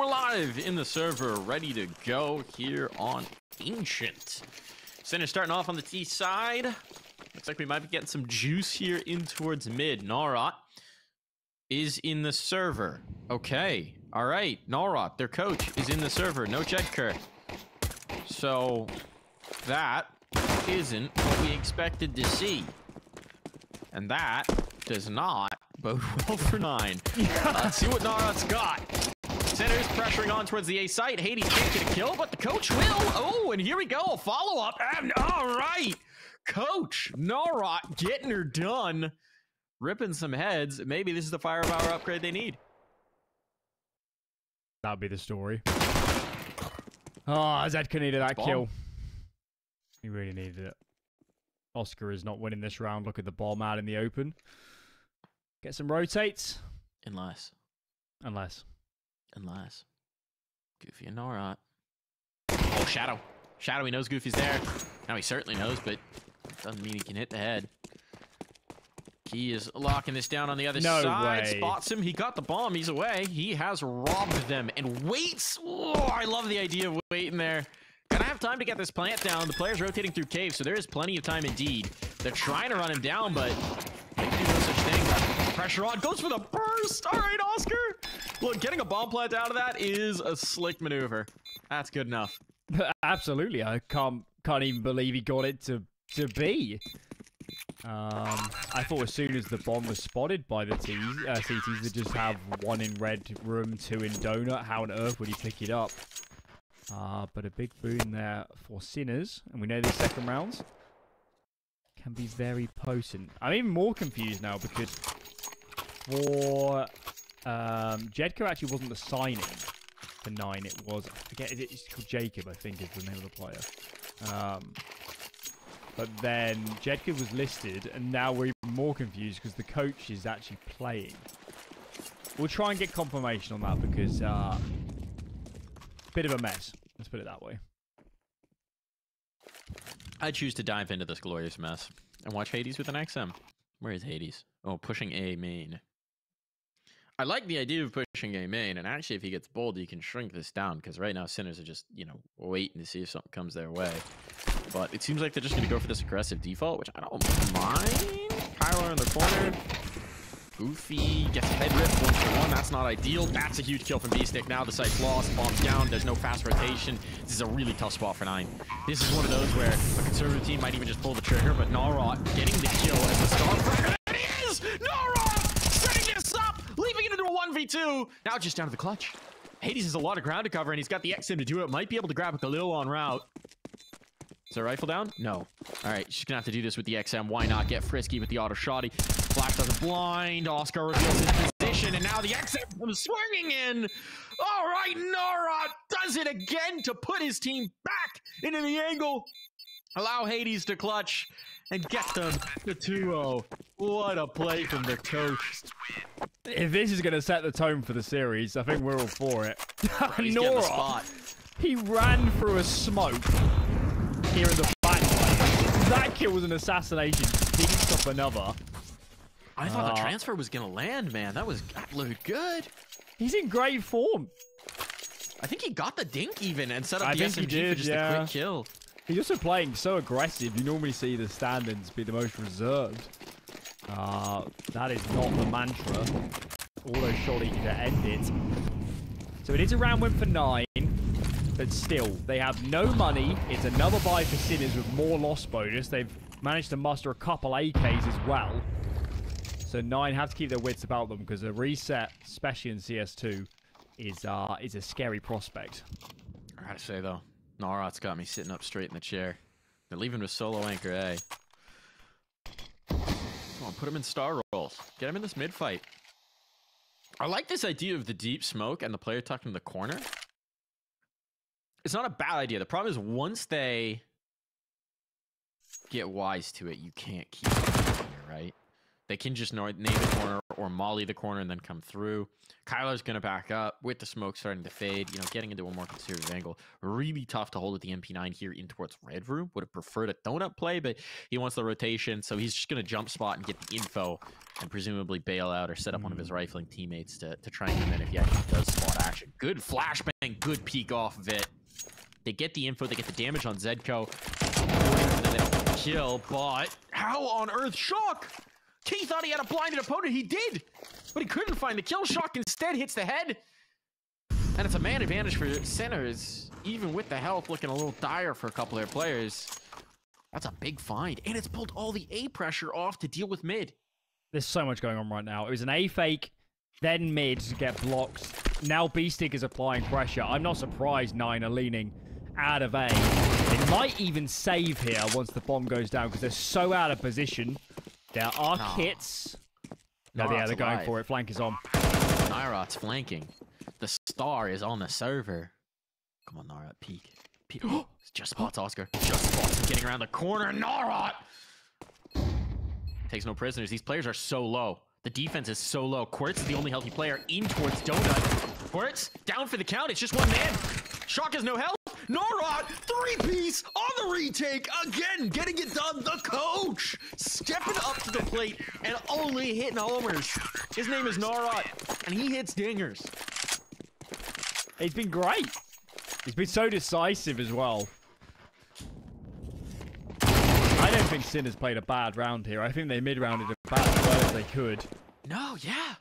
And we're live in the server, ready to go here on Ancient. Sinners starting off on the T side. Looks like we might be getting some juice here in towards mid. Narrot is in the server. Okay. All right. Narrot, their coach, is in the server. No ZEDKO. So that isn't what we expected to see. And that does not bode well for 9. Let's see what Narrot's got. Sinners pressuring on towards the A site. Hades can't get a kill, but the coach will. Oh, and here we go. A follow-up. And all right. Coach Narrot getting her done. Ripping some heads. Maybe this is the firepower upgrade they need. That'll be the story. Oh, ZEDKO needed that kill. He really needed it. Oscar is not winning this round. Look at the bomb out in the open. Get some rotates. Unless. Goofy and Narrot. Oh, Shadow. Shadow, he knows Goofy's there. Now he certainly knows, but doesn't mean he can hit the head. He is locking this down on the other side. Way. Spots him. He got the bomb. He's away. He has robbed them and waits. Oh, I love the idea of waiting there. Gonna have time to get this plant down. The player's rotating through caves, so there is plenty of time indeed. They're trying to run him down, but they do no such thing. Pressure on. Goes for the burst. All right, Oscar. Look, getting a bomb plant out of that is a slick maneuver. That's good enough. Absolutely. I can't even believe he got it to be. I thought as soon as the bomb was spotted by the CTs, they just have one in red room, two in donut. How on earth would he pick it up? But a big boon there for Sinners, and we know these second rounds can be very potent. I'm even more confused now because for ZEDKO actually wasn't the signing for 9. It was, I forget, it's called Jacob, I think is the name of the player. But then ZEDKO was listed, and now we're even more confused because the coach is actually playing. We'll try and get confirmation on that because bit of a mess. Let's put it that way. I choose to dive into this glorious mess and watch Hades with an XM. Where is Hades? Oh, pushing A main. I like the idea of pushing A main, and actually if he gets bold, he can shrink this down because right now Sinners are just, you know, waiting to see if something comes their way. But it seems like they're just going to go for this aggressive default, which I don't mind. Pyro in the corner. Goofy gets head ripped 1-for-1. That's not ideal. That's a huge kill from beastik1. Now the site's lost. Bombs down. There's no fast rotation. This is a really tough spot for 9. This is one of those where a conservative team might even just pull the trigger, but Narrot getting the kill as the Starfire. There it is! Narrot setting this up, leaving it into a 1v2. Now just down to the clutch. Hades has a lot of ground to cover, and he's got the XM to do it. Might be able to grab a Khalil en route. Is her rifle down? No. All right, she's going to have to do this with the XM. Why not get frisky with the auto shotty? Flash doesn't blind. Oscar reveals his position, and now the XM comes swinging in. All right, Narrot does it again to put his team back into the angle. Allow Hades to clutch and get them the 2-0. What a play from the coach. If this is going to set the tone for the series, I think we're all for it. Narrot, he ran through a smoke. Here in the back. That kill was an assassination. Beats up another. I thought the transfer was going to land, man. That looked good. He's in great form. I think he got the dink even and set up the SMG for just a quick kill. He's also playing so aggressive. You normally see the stand-ins be the most reserved. That is not the mantra. Although surely to end it. So it is a round win for 9. But still, they have no money. It's another buy for Sinners with more loss bonus. They've managed to muster a couple AKs as well. So 9 have to keep their wits about them because a reset, especially in CS2, is a scary prospect. I gotta say though, Narrot's got me sitting up straight in the chair. They're leaving with solo anchor A. Come on, put him in star rolls. Get him in this mid fight. I like this idea of the deep smoke and the player tucked in the corner. It's not a bad idea. The problem is once they get wise to it, you can't keep it, right? They can just name the corner or molly the corner and then come through. Kyler's going to back up with the smoke starting to fade, you know, getting into a more conservative angle. Really tough to hold at the MP9 here in towards Red Room. Would have preferred a donut play, but he wants the rotation, so he's just going to jump spot and get the info and presumably bail out or set up one of his rifling teammates to try and come in if he actually does spot action. Good flashbang, good peek off of it. They get the info, they get the damage on ZEDKO. They don't kill, but how on earth? Shock! He thought he had a blinded opponent. He did, but he couldn't find the kill. Shock instead hits the head, and it's a man advantage for Sinners, even with the health looking a little dire for a couple of their players. That's a big find, and it's pulled all the A pressure off to deal with mid. There's so much going on right now. It was an A fake, then mid to get blocked. Now beastik1 is applying pressure. I'm not surprised 9 are leaning out of A. They might even save here once the bomb goes down because they're so out of position. There are kits. No, yeah, they're going for it. Flank is on. Narrot's flanking. The star is on the server. Come on, Narrot. Peek. Peek. Just spots Oscar. Just spots him getting around the corner. Narrot takes no prisoners. These players are so low. The defense is so low. KWERTZZ is the only healthy player in towards Donut. KWERTZZ down for the count. It's just one man. Shock has no health. Narrot, three-piece on the retake again, getting it done. The coach stepping up to the plate and only hitting homers. His name is Narrot, and he hits dingers. He's been great. He's been so decisive as well. I don't think Sinners played a bad round here. I think they mid-rounded about as well as they could. No, yeah.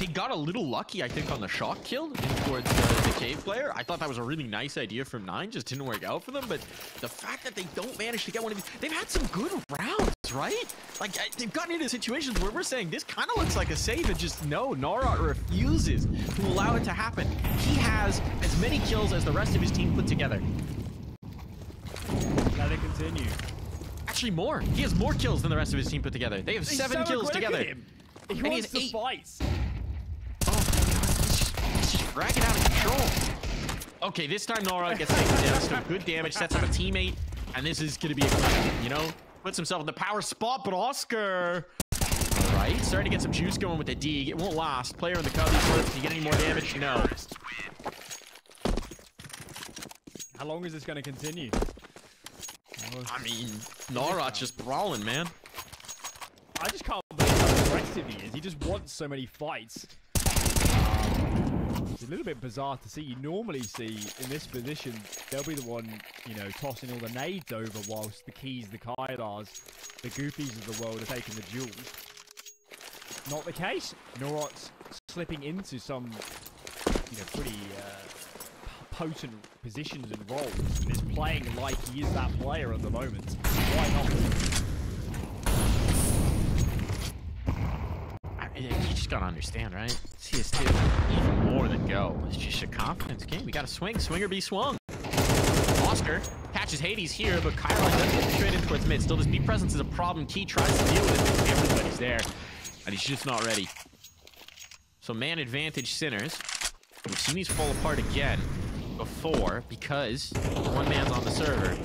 They got a little lucky, I think, on the shock kill towards the cave player. I thought that was a really nice idea from 9, just didn't work out for them. But the fact that they don't manage to get one of these, they've had some good rounds, right? Like, they've gotten into situations where we're saying this kind of looks like a save, and just no, Narrot refuses to allow it to happen. He has as many kills as the rest of his team put together. Let it continue. Actually, more. He has more kills than the rest of his team put together. They have 7 kills together. He wants the fights. Ragged out of control. Okay, this time Narrot gets some good damage, sets up a teammate, and this is going to be exciting, you know? Puts himself in the power spot, but Oscar... All right, starting to get some juice going with the D. It won't last. Player in the cover. Does he get any more damage? No. How long is this going to continue? I mean, Narrot's just brawling, man. I just can't believe how aggressive he is. He just wants so many fights. It's a little bit bizarre to see. You normally see in this position, they'll be the one, you know, tossing all the nades over whilst the Keys, the Kailars, the Goofies of the world are taking the duel. Not the case. Narrot's slipping into some, you know, pretty potent positions and roles and is playing like he is that player at the moment. Why not? I mean, you just gotta understand, right? CS2, even more than go. It's just a confidence game. We got to swing. Swing or be swung. Oscar catches hades here, but KEiiiiii doesn't get straight in towards mid. Still, this B presence is a problem. KEiiiii tries to deal with it. Everybody's there, and he's just not ready. So man advantage Sinners. We've seen these fall apart again before because one man's on the server.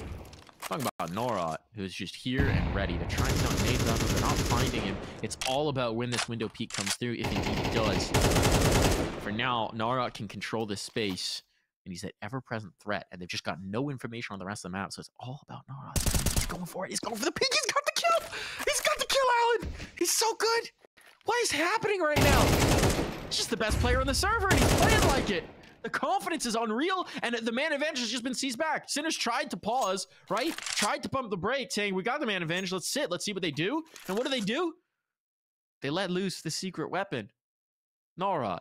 Talking about Narrot, who's just here and ready to try and sound nades on him. They're not finding him. It's all about when this window peek comes through, if indeed does. For now, Narrot can control this space, and he's that ever-present threat, and they've just got no information on the rest of the map, so it's all about Narrot. He's going for it. He's going for the peek. He's got the kill. He's got the kill, Alan. He's so good. What is happening right now? He's just the best player on the server, and he's playing like it. The confidence is unreal, and the man advantage has just been seized back. Sinners tried to pause, right? Tried to pump the brake, saying, we got the man advantage. Let's sit. Let's see what they do. And what do? They let loose the secret weapon. Narrot.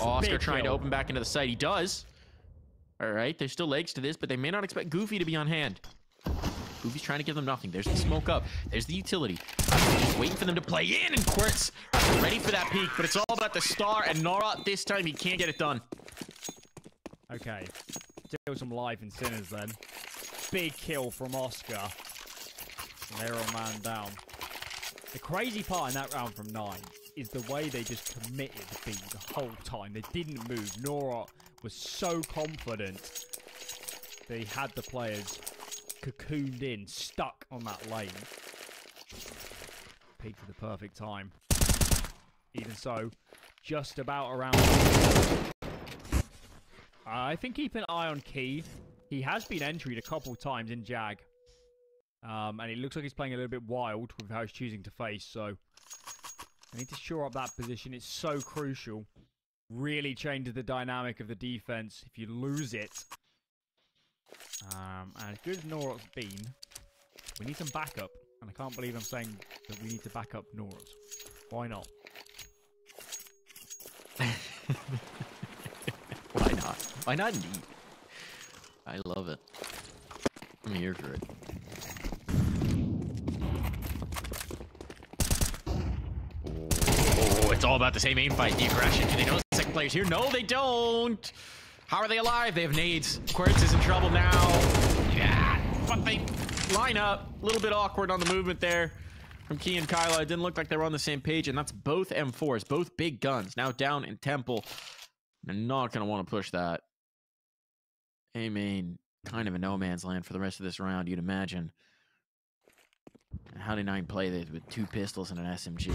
Oscar trying to open back into the site. He does. All right. There's still legs to this, but they may not expect Goofy to be on hand. Goofy's trying to give them nothing. There's the smoke up. There's the utility. Just waiting for them to play in, and KWERTZZ ready for that peek, but it's all about the star, and Narrot this time, he can't get it done. Okay. Deal some life in Sinners then. Big kill from Oscar. They're all man down. The crazy part in that round from 9 is the way they just committed to being the whole time. They didn't move. Narrot was so confident that he had the players cocooned in, stuck on that lane. Peaked at the perfect time. Even so, just about around. I think keep an eye on KEiiiii. He has been entried a couple times in Jag. And it looks like he's playing a little bit wild with how he's choosing to face, so I need to shore up that position. It's so crucial. Really changes the dynamic of the defense if you lose it. And as good as Narrot's been, we need some backup. And I can't believe I'm saying that we need to back up Narrot. Why not? Why not? Why not indeed? I love it. I'm here for it. Oh, it's all about the same aimfight. Do you crash it? Do they know the second player's here? No, they don't! How are they alive? They have nades. KWERTZZ is in trouble now. Yeah, but they line up. A little bit awkward on the movement there from KEiiiii and Kyla. It didn't look like they were on the same page, and that's both M4s, both big guns. Now down in Temple. They're not going to want to push that. I mean, kind of a no-man's land for the rest of this round, you'd imagine. And how did 9 play this with 2 pistols and an SMG?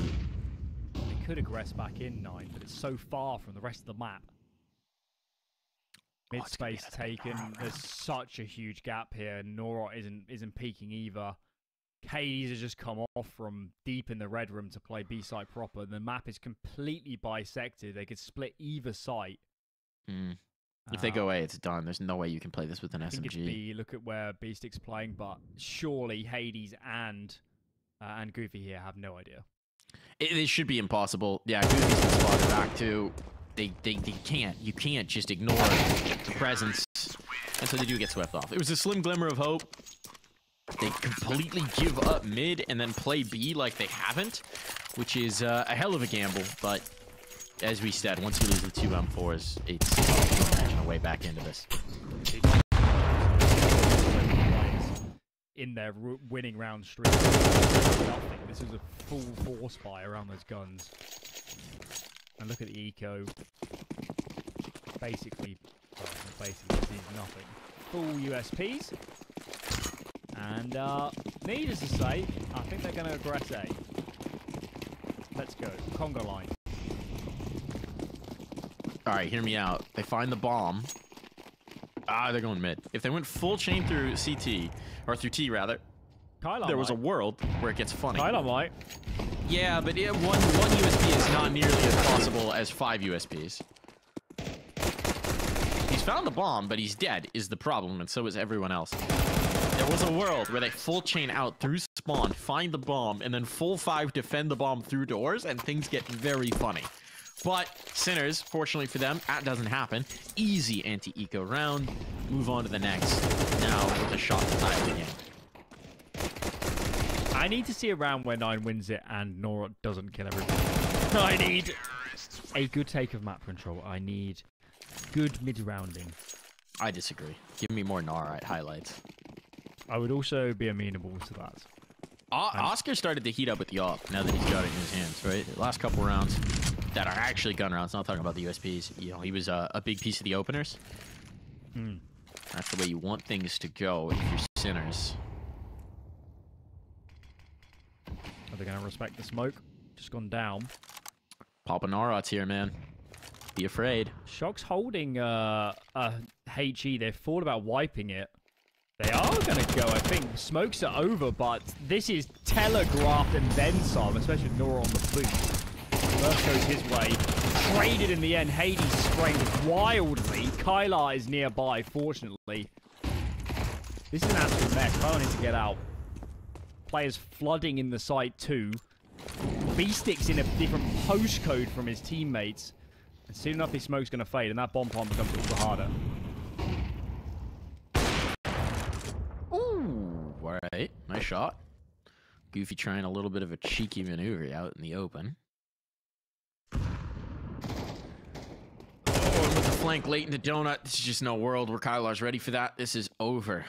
They could aggress back in, 9, but it's so far from the rest of the map. Mid-space taken. There's such a huge gap here. Narrot isn't peaking either. KEiiiii's has just come off from deep in the red room to play B-site proper. The map is completely bisected. They could split either site. Mm. If they go A, it's done. There's no way you can play this with an SMG. It's B. Look at where beastik's playing, but surely hades and Goofy here have no idea. It should be impossible. Yeah, Goofy's been spotted back too. They can't. You can't just ignore the presence. And so they do get swept off. It was a slim glimmer of hope. They completely give up mid and then play B like they haven't, which is a hell of a gamble. But as we said, once you lose the 2 M4s, it's tough to imagine a way back into this. In their winning round streak, nothing. This is a full force buy around those guns. And look at the eco. Basically, this is nothing. Full USPs. And needless to say, I think they're going to aggress A. Let's go. Conga line. Alright, hear me out. They find the bomb. Ah, they're going mid. If they went full chain through CT, or through T rather, Kyla there might. Was a world where it gets funny. Kyla might. Yeah, but yeah, one USP is not nearly as possible as 5 USPs. He's found the bomb, but he's dead is the problem, and so is everyone else. There was a world where they full chain out through spawn, find the bomb, and then full 5 defend the bomb through doors, and things get very funny. But Sinners, fortunately for them, that doesn't happen. Easy anti-eco round. Move on to the next. Now with a shot to tie the game. I need to see a round where 9 wins it and Narrot doesn't kill everybody. I need a good take of map control. I need good mid-rounding. I disagree. Give me more Narrot highlights. I would also be amenable to that. Oscar started to heat up with the AWP now that he's got it in his hands, right? The last couple rounds that are actually gun rounds, not talking about the USPs. You know, he was a big piece of the openers. Mm. That's the way you want things to go if you're Sinners. Are they going to respect the smoke? Just gone down. Papa Narrot's here, man. Be afraid. Shock's holding HE. They've thought about wiping it. They are going to go, I think. Smokes are over, but this is telegraphed and then some, especially Narrot on the boot. First goes his way, traded in the end. hades sprayed wildly. Kyla is nearby, fortunately. This is an absolute mess. Kyla needs to get out. Players flooding in the site too. beastik's in a different postcode from his teammates. And soon enough, his smoke's going to fade, and that bomb pump becomes all the harder. Ooh, all right. Nice shot. Goofy trying a little bit of a cheeky maneuver out in the open. Flank late into donut. This is just no world where Kylar's ready for that. This is over.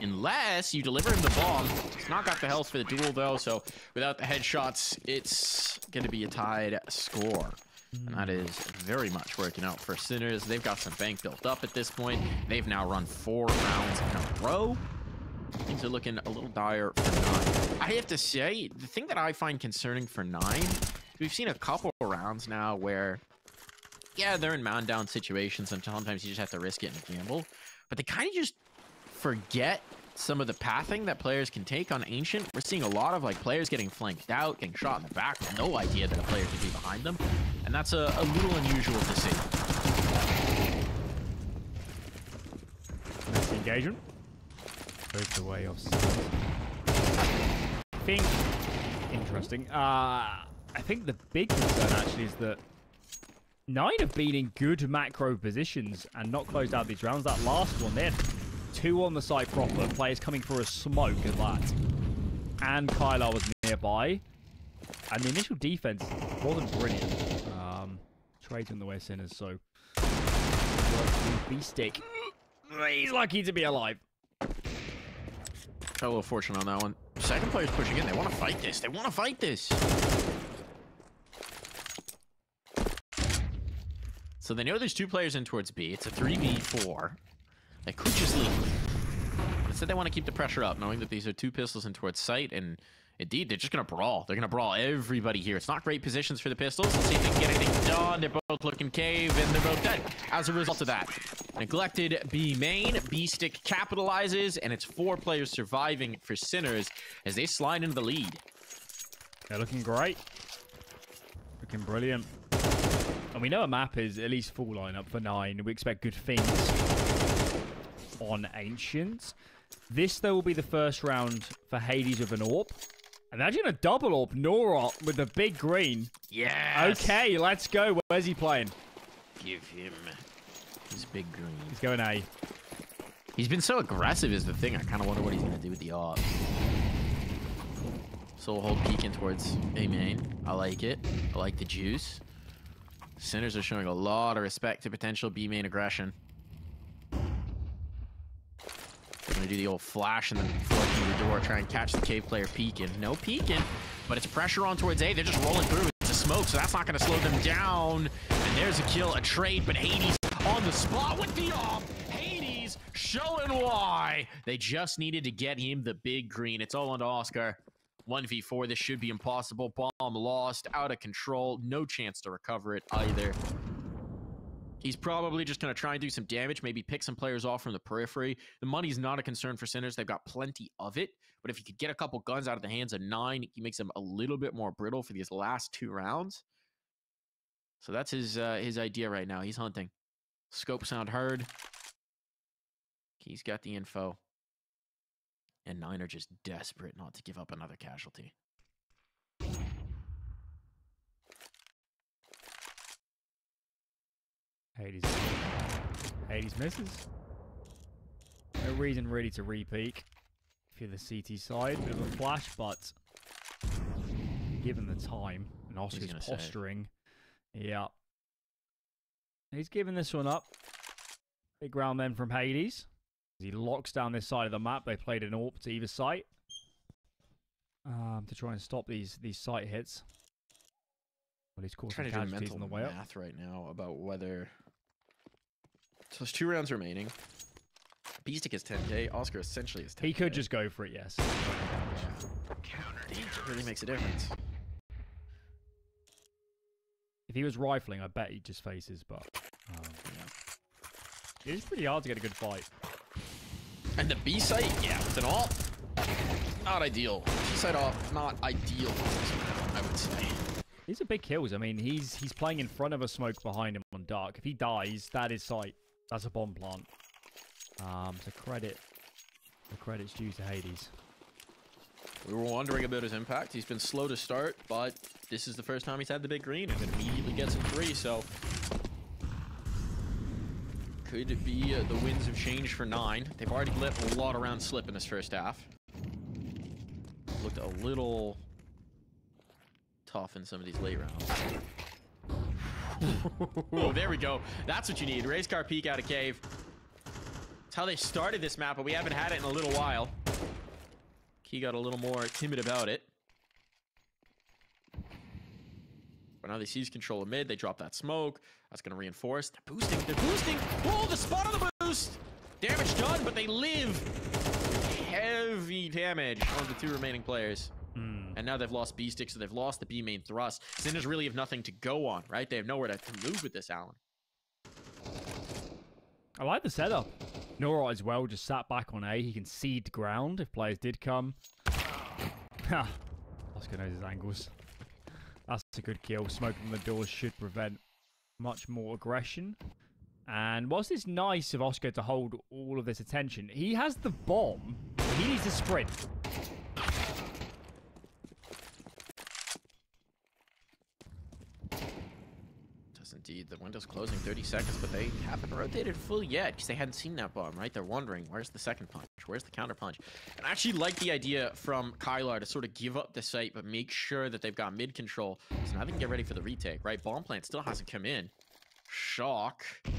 Unless you deliver him the bomb. He's not got the health for the duel though, so without the headshots, it's gonna be a tied score. And that is very much working out for Sinners. They've got some bank built up at this point. They've now run 4 rounds in a row. Things are looking a little dire for 9. I have to say, the thing that I find concerning for 9, we've seen a couple of rounds now where, yeah, they're in man down situations, and sometimes you just have to risk it and gamble. But they kind of just forget some of the pathing that players can take on Ancient. We're seeing a lot of like players getting flanked out, getting shot in the back with no idea that a player could be behind them. And that's a little unusual to see. Nice engagement. Moved away off. I think interesting. I think the big concern actually is that 9 have been in good macro positions and not closed out these rounds. That last one, they had 2 on the side proper, players coming for a smoke at that. And Kyla was nearby. And the initial defense wasn't brilliant. Trades on the way Sinners, so beastik1. He's lucky to be alive. Fell a little fortunate on that one. Second player's pushing in. They want to fight this. They want to fight this. So they know there's 2 players in towards B. It's a 3v4. They could just leave. Instead, they want to keep the pressure up, knowing that these are 2 pistols in towards sight. And indeed, they're just going to brawl. They're going to brawl everybody here. It's not great positions for the pistols. Let's see if they can get anything done. They're both looking cave, and they're both dead. As a result of that, neglected B main. beastik1 capitalizes, and it's 4 players surviving for Sinners as they slide into the lead. They're looking great. Looking brilliant. And we know a map is at least full lineup for 9. We expect good things on Ancient. This, though, will be the first round for hades of an AWP. Imagine a double AWP, Narrot with the big green. Yeah. Okay, let's go. Where's he playing? Give him his big green. He's going A. He's been so aggressive is the thing. I kind of wonder what he's going to do with the AWP. Soul hold peeking towards A main. I like it. I like the juice. Sinners are showing a lot of respect to potential B main aggression. They're gonna do the old flash and then flood through the door, try and catch the cave player peeking. No peeking, but it's pressure on towards A. They're just rolling through. It's a smoke, so that's not gonna slow them down. And there's a kill, a trade, but hades on the spot with the AWP. hades showing why. They just needed to get him the big green. It's all on to Oscar. 1v4, this should be impossible. Bomb lost, out of control. No chance to recover it either. He's probably just going to try and do some damage, maybe pick some players off from the periphery. The money's not a concern for Sinners. They've got plenty of it. But if you could get a couple guns out of the hands of 9, he makes them a little bit more brittle for these last 2 rounds. So that's his idea right now. He's hunting. Scope sound heard. He's got the info. And 9 are just desperate not to give up another casualty. hades misses. No reason really to re-peek for the CT side. Bit of a flash, but given the time, and Oscar's posturing. Yeah. He's giving this one up. Big round then from hades. He locks down this side of the map. They played an AWP to either site to try and stop these site hits. Well, he's trying to do mental math right now about whether. So there's 2 rounds remaining. beastik1 is 10k. Oscar essentially is 10k. He could just go for it, yes. It really makes a difference. If he was rifling, I bet he'd just faces, but yeah. It is pretty hard to get a good fight. And the B site, yeah, it's an AWP. Not ideal. B site AWP, not ideal, I would say. These are big kills. I mean, he's playing in front of a smoke behind him on dark. If he dies, that is sight. That's a bomb plant. So the credit's due to hades. We were wondering about his impact. He's been slow to start, but this is the first time he's had the big green and immediately gets a 3, so could be the winds have changed for 9. They've already let a lot of rounds slip in this first half. Looked a little tough in some of these late rounds. Oh, there we go. That's what you need. Race car peek out of cave. That's how they started this map, but we haven't had it in a little while. KEiiiii got a little more timid about it. But now they seize control of mid. They drop that smoke. That's going to reinforce. They're boosting. They're boosting. Oh, the spot on the boost. Damage done, but they live. Heavy damage on the two remaining players. And now they've lost beastik1, so they've lost the B main thrust. Sinners really have nothing to go on, right? They have nowhere to move with this, Alan. I like the setup. Narrot as well just sat back on A. He can seed ground if players did come. Oscar knows his angles. That's a good kill. Smoking the doors should prevent much more aggression. And whilst it's nice of Oscar to hold all of this attention, he has the bomb. He needs to sprint. Indeed, the window's closing 30 seconds, but they haven't rotated full yet because they hadn't seen that bomb, right? They're wondering, where's the second punch? Where's the counter punch? And I actually like the idea from KEiiiiii to sort of give up the site, but make sure that they've got mid control. So now they can get ready for the retake, right? Bomb plant still hasn't come in. Shock. God,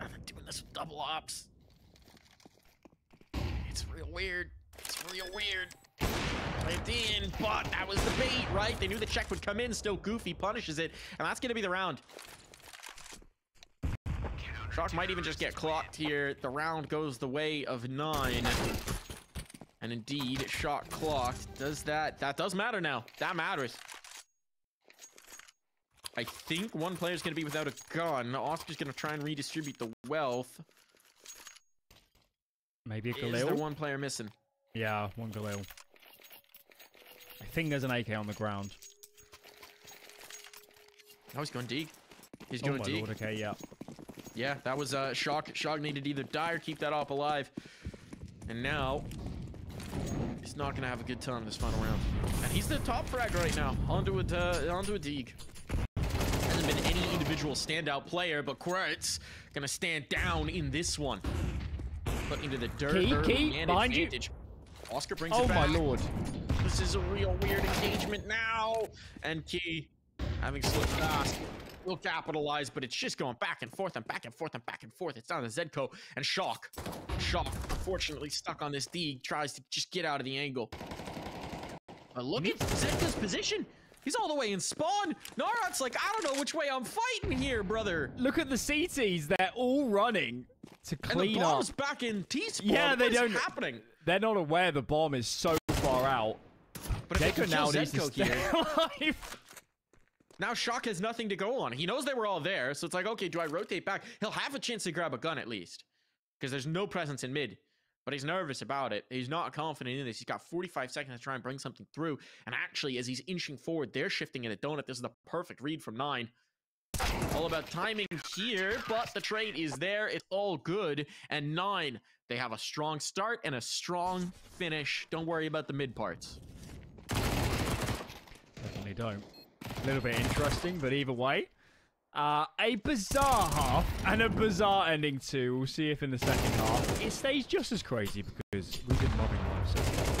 they're doing this with double ops. It's real weird. It's real weird. Lived in, but that was the bait, right? They knew the check would come in. Still, Goofy punishes it, and that's going to be the round. Shock might even just get clocked here. The round goes the way of 9. And indeed, Shock clocked. Does that... That does matter now. That matters. I think one player's going to be without a gun. Oscar's going to try and redistribute the wealth. Maybe a Galil? Is there one player missing? Yeah, one Galil. I think there's an AK on the ground. Oh, he's going deep. He's going deep. Okay, yeah. Yeah, that was Shock. Shock needed to either die or keep that op alive. And now, he's not going to have a good time this final round. And he's the top frag right now. Onto a Deeg. Hasn't been any individual standout player, but KWERTZZ going to stand down in this one. But into the dirt. KEiiiiii, and behind advantage. You. Oscar brings it back. Oh, my lord. This is a real weird engagement now. And KEiiiiii, having slipped past, will capitalize, but it's just going back and forth and back and forth and back and forth. It's down to ZEDKO and Shock. Shock, unfortunately, stuck on this D, tries to just get out of the angle. But look at ZEDKO's position. He's all the way in spawn. Narot's like, I don't know which way I'm fighting here, brother. Look at the CTs. They're all running to clean up. And the bomb's back in T-spawn. Yeah, they don't. What's happening? They're not aware the bomb is so far out. But if ZEDKO now needs to stay alive. Now Shock has nothing to go on. He knows they were all there, so it's like, okay, do I rotate back? He'll have a chance to grab a gun at least, because there's no presence in mid. But he's nervous about it. He's not confident in this. He's got 45 seconds to try and bring something through. And actually, as he's inching forward, they're shifting in a donut. This is the perfect read from 9. All about timing here, but the trade is there. It's all good. And 9, they have a strong start and a strong finish. Don't worry about the mid parts. Definitely don't. A little bit interesting, but either way. A bizarre half and a bizarre ending too. We'll see if in the second half it stays just as crazy, because we've been mobbing live so far.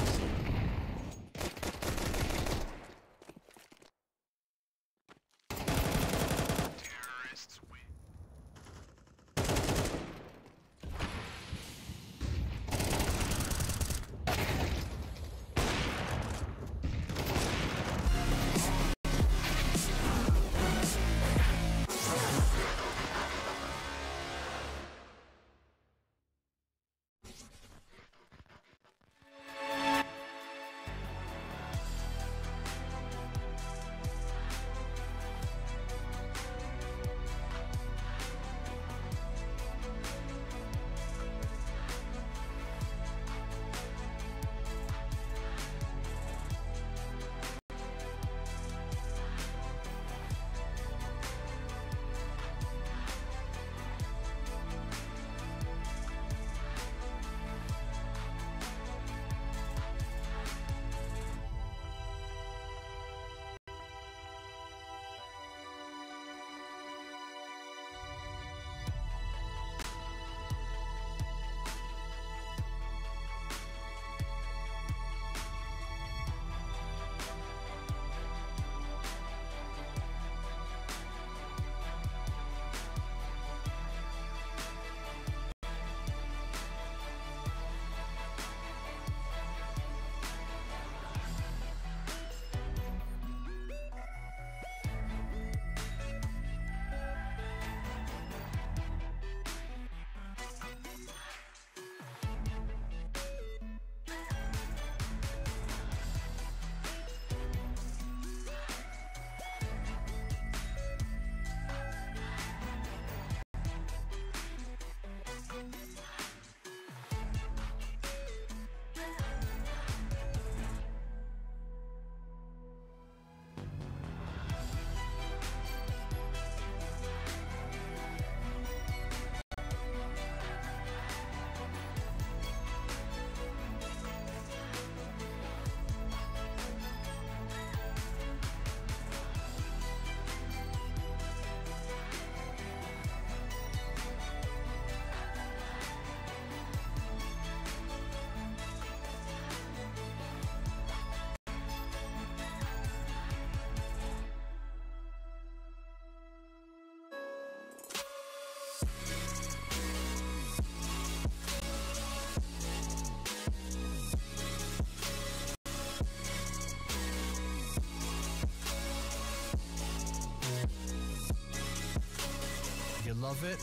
love it,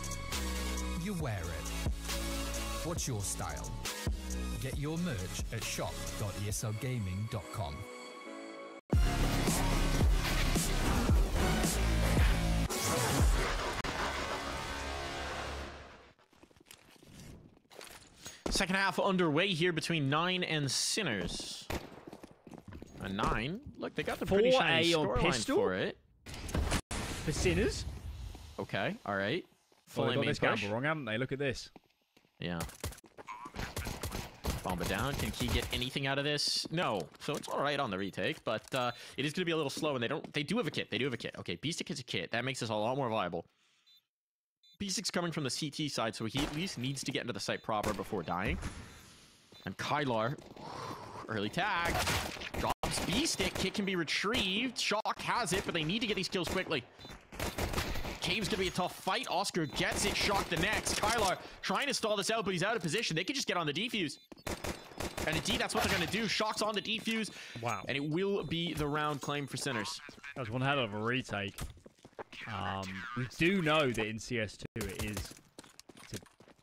you wear it. What's your style? Get your merch at shop.eslgaming.com. Second half underway here between 9 and Sinners. A 9. Look, they got the pretty shiny scoreline for it. For Sinners? Okay, alright. Well, they got this gamble wrong, haven't they? Look at this. Yeah. Bomb it down. Can KEiiiii get anything out of this? No. So it's alright on the retake, but it is going to be a little slow, and they do have a kit. They do have a kit. Okay, beastik1 is a kit. That makes this a lot more viable. B6 coming from the CT side, so he at least needs to get into the site proper before dying. And Kylar, early tag, drops beastik1. Kit can be retrieved. Shock has it, but they need to get these kills quickly. Cave's gonna be a tough fight. Oscar gets it. Shock the next. Kylar trying to stall this out, but he's out of position. They could just get on the defuse. And indeed, that's what they're gonna do. Shock's on the defuse. Wow. And it will be the round claim for Sinners. That was one hell of a retake. We do know that in CS2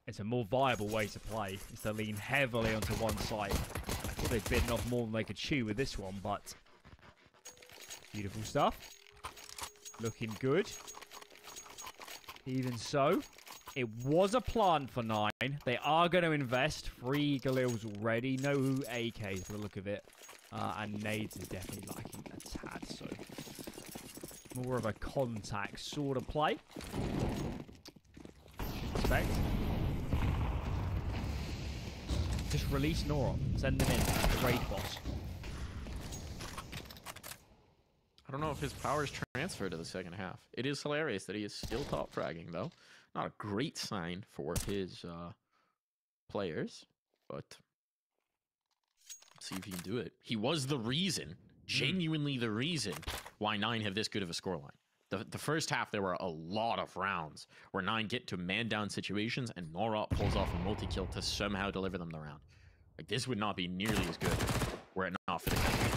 it's a more viable way to play. It's to lean heavily onto one side. I thought they'd bitten off more than they could chew with this one, but beautiful stuff. Looking good. Even so, it was a plan for 9. They are going to invest. 3 Galils already. No AKs for the look of it. And nades is definitely lacking a tad, so... more of a contact sort of play. Expect. Just release Narrot. Send them in. The raid boss. I don't know if his powers transfer to the second half. It is hilarious that he is still top fragging, though. Not a great sign for his players, but let's see if he can do it. He was the reason. Genuinely the reason why 9 have this good of a scoreline. The first half, there were a lot of rounds where 9 get to man-down situations and Narrot pulls off a multi-kill to somehow deliver them the round. Like, this would not be nearly as good were it not for the game.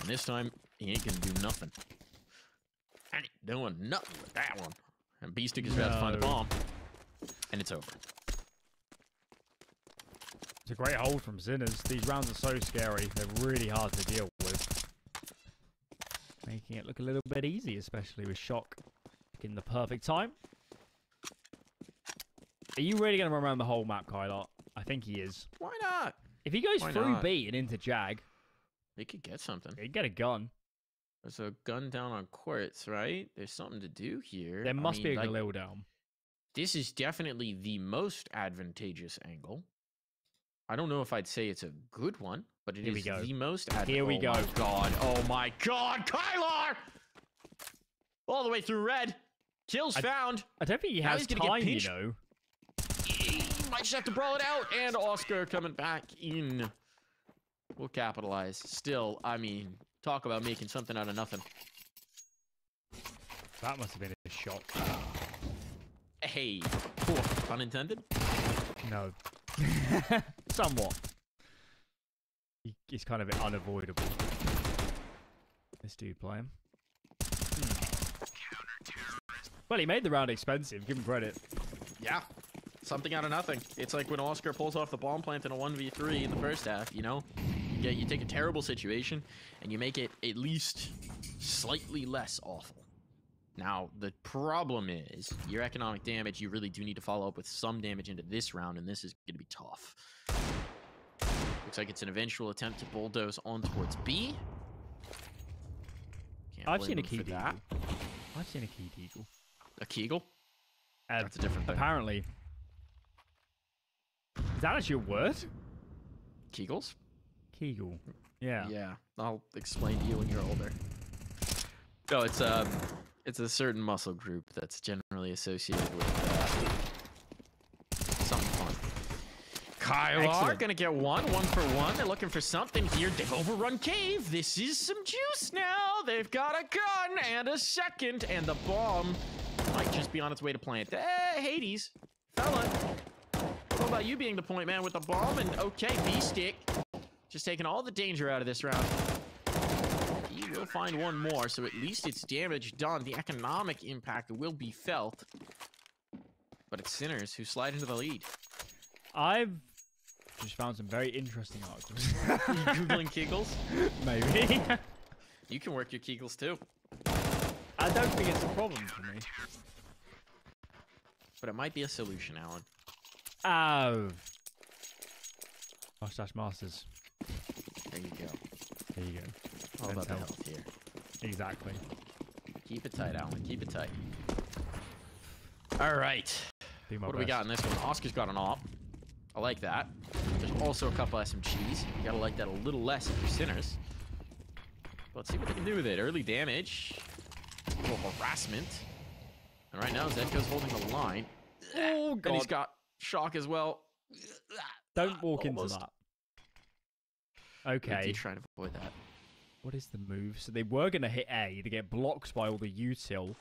And this time, he ain't gonna do nothing. I ain't doing nothing with that one. And beastik1 is about to find the bomb. And it's over. It's a great hold from Sinners. These rounds are so scary. They're really hard to deal with. Making it look a little bit easy, especially with Shock in the perfect time. Are you really going to run around the whole map, Kylar? I think he is. Why not? If he goes through B and into Jag... he could get something. He could get a gun. There's a gun down on KWERTZZ, right? There's something to do here. There must be a Galil down. This is definitely the most advantageous angle. I don't know if I'd say it's a good one, but it is the most... here we go. God. Oh, my God. Kylar! All the way through red. Kills found. I don't think he has time, you know. He might just have to brawl it out. And Oscar coming back in. We'll capitalize. Still, I mean, talk about making something out of nothing. That must have been a shot. Hey. Cool. Unintended? No. Somewhat. He's kind of unavoidable. This dude playing. Well, he made the round expensive. Give him credit. Yeah. Something out of nothing. It's like when Oscar pulls off the bomb plant in a 1v3 in the first half, you know? You take a terrible situation, and you make it at least slightly less awful. Now, the problem is, your economic damage, you really do need to follow up with some damage into this round, and this is going to be tough. Looks like it's an eventual attempt to bulldoze on towards B. I've seen a KEiiiii. I've seen a KEiiiii. A KEiiiii? That's a different thing. Apparently. Is that actually a word? KEiiii's? KEiiiii. Yeah. Yeah. I'll explain to you when you're older. No, it's a certain muscle group that's generally associated with something fun. Kylar gonna get one for one. They're looking for something here. They've overrun Cave. This is some juice now. They've got a gun and a second, and the bomb might just be on its way to plant. Hey, hades, fella. What about you being the point man with the bomb? And okay, beastik1 just taking all the danger out of this round. We'll find one more, so at least it's damage done. The economic impact will be felt. but it's Sinners who slide into the lead. I've just found some very interesting articles. Googling Kegels? Maybe. You can work your Kegels too. I don't think it's a problem for me. But it might be a solution, Alan. Oh. Mustache Masters. There you go. There you go. All about the health here. Exactly. Keep it tight, Alan. Keep it tight. All right. What do we got in this one? Oscar's got an AWP. I like that. There's also a couple SMGs. You gotta like that a little less if you're Sinners. But let's see what they can do with it. Early damage. A little harassment. And right now, ZEDKO's holding the line. Oh, God. And he's got shock as well. Don't walk into that. Okay. He's trying to avoid that. What is the move? So they were going to hit A. They get blocked by all the util.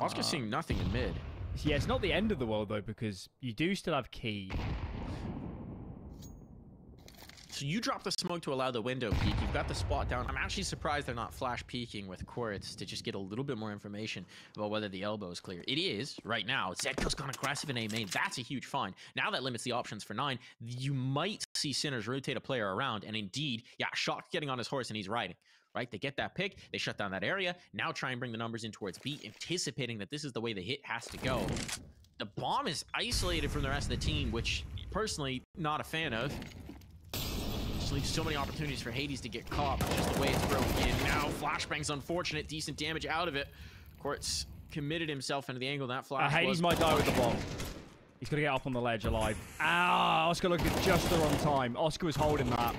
Oscar's seeing nothing in mid. Yeah, it's not the end of the world, though, because you do still have Key. So you drop the smoke to allow the window peek. You've got the spot down. I'm actually surprised they're not flash peeking with KWERTZZ to just get a little bit more information about whether the elbow is clear. It is right now. ZEDKO's gone aggressive in A main. That's a huge find. Now that limits the options for 9. You might see Sinners rotate a player around, and indeed, yeah, Shock getting on his horse and he's riding. Right, they get that pick, they shut down that area. Now try and bring the numbers in towards B, anticipating that this is the way the hit has to go. The bomb is isolated from the rest of the team, which personally not a fan of. Just leaves so many opportunities for hades to get caught, but just the way it's broken in. Now flashbang's unfortunate, decent damage out of it. KWERTZZ committed himself into the angle that flash. Hades might die with the bomb. He's gonna get up on the ledge alive. Ah, Oscar looked at just the wrong time. Oscar was holding that.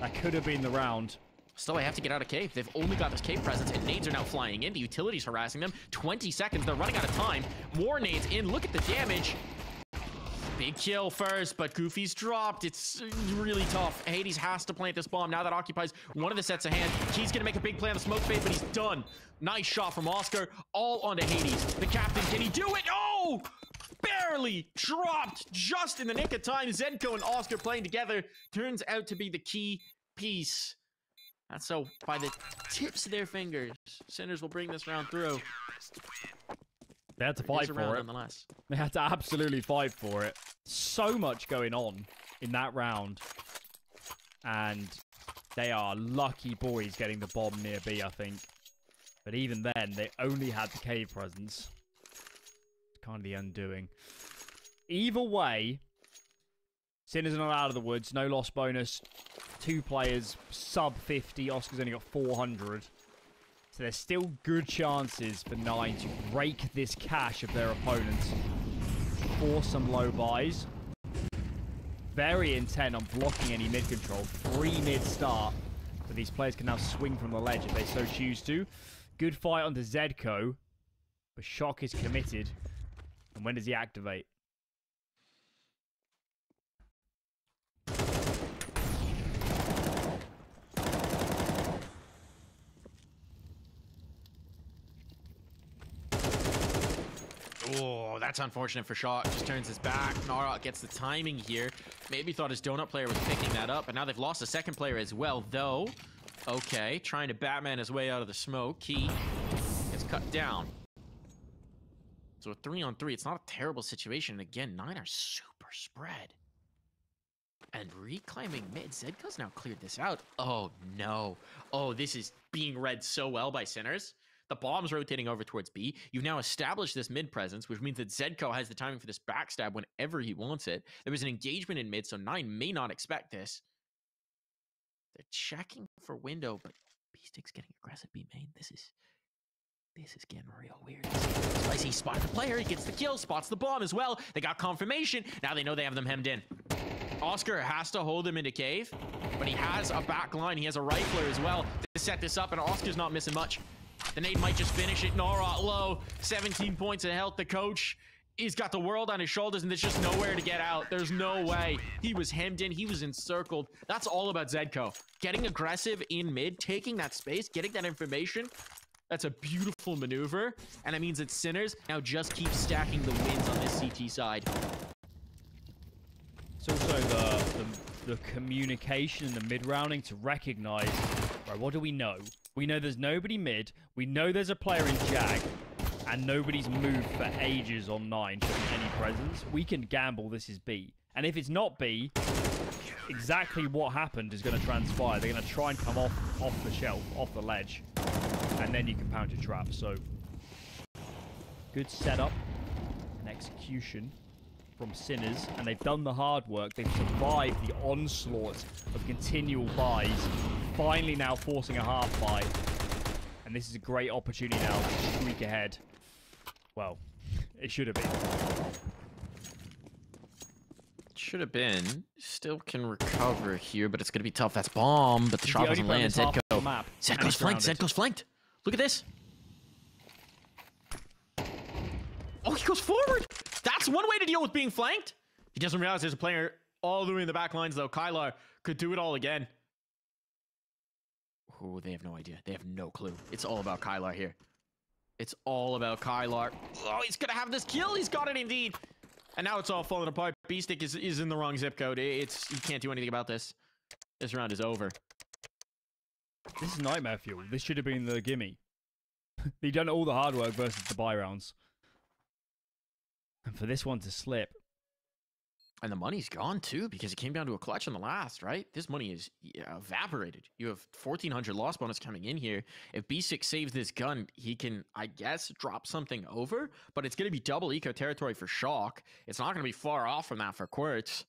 That could have been the round. Still, they have to get out of cave. They've only got this cave presence, and nades are now flying in. The utility's harassing them. 20 seconds. They're running out of time. More nades in. Look at the damage. Big kill first, but Goofy's dropped. It's really tough. hades has to plant this bomb. Now that occupies one of the sets of hand. He's going to make a big play on the smoke fade, but he's done. Nice shot from Oscar. All onto hades. The captain, can he do it? Oh! Barely dropped just in the nick of time. ZEDKO and Oscar playing together turns out to be the key piece. And so, by the tips of their fingers, Sinners will bring this round through. They had to fight for it. They had to absolutely fight for it. So much going on in that round. And they are lucky boys getting the bomb near B, I think. But even then, they only had the cave presence. It's kind of the undoing. Either way, Sinners are not out of the woods. No loss bonus. 2 players, sub 50. Oscar's only got 400. So there's still good chances for 9 to break this cash of their opponents. Force some low buys. Very intent on blocking any mid control. 3 mid start. So these players can now swing from the ledge if they so choose to. Good fight onto ZEDKO. But Shock is committed. And when does he activate? Oh, that's unfortunate for Shock. Just turns his back. Narrot gets the timing here. Maybe thought his donut player was picking that up, but now they've lost a second player as well, though. Okay, trying to Batman his way out of the smoke. Key gets cut down. So a 3-on-3, it's not a terrible situation. And again, 9 are super spread. And reclaiming mid. ZEDKO's now cleared this out. Oh, no. Oh, this is being read so well by Sinners. The bomb's rotating over towards B. You've now established this mid presence, which means that ZEDKO has the timing for this backstab whenever he wants it. There was an engagement in mid, so 9 may not expect this. They're checking for window, but beastik's getting aggressive B main. This is getting real weird. Spicy spotted the player. He gets the kill, spots the bomb as well. They got confirmation. Now they know they have them hemmed in. Oscar has to hold him into cave, but he has a back line. He has a rifler as well to set this up, and Oscar's not missing much. The nade might just finish it. Narrot low. 17 points of health. The coach, he's got the world on his shoulders, and there's just nowhere to get out. There's no way. He was hemmed in. He was encircled. That's all about ZEDKO. Getting aggressive in mid, taking that space, getting that information. That's a beautiful maneuver, and it means that Sinners now just keep stacking the wins on this CT side. It's also the communication in the mid-rounding to recognize, right, what do we know? We know there's nobody mid. We know there's a player in Jag. and nobody's moved for ages on 9 showing any presence, we can gamble this is B. And if it's not B, exactly what happened is going to transpire. They're going to try and come off the shelf, off the ledge, and then you can pound your trap. So, good setup and execution from Sinners, and they've done the hard work. They've survived the onslaught of continual buys, finally now forcing a half buy. And this is a great opportunity now to streak ahead. Well, it should have been. Should have been. Still can recover here, but it's going to be tough. That's bomb, but the shot doesn't land. ZEDKO. ZEDKO's flanked. ZEDKO's flanked. Look at this. Oh, he goes forward. That's one way to deal with being flanked. He doesn't realize there's a player all the way in the back lines, though. KEiiiiii could do it all again. Oh, they have no idea. They have no clue. It's all about KEiiiiii here. It's all about KEiiiiii. Oh, he's going to have this kill. He's got it indeed. And now it's all falling apart. Beastik is in the wrong zip code. He can't do anything about this. This round is over. This is nightmare fuel. This should have been the gimme. They've done all the hard work versus the buy rounds. And for this one to slip. And the money's gone too, because it came down to a clutch in the last, right? This money is evaporated. You have 1,400 loss bonus coming in here. If beastik saves this gun, he can, I guess, drop something over, but it's going to be double eco territory for Shock. It's not going to be far off from that for KWERTZZ.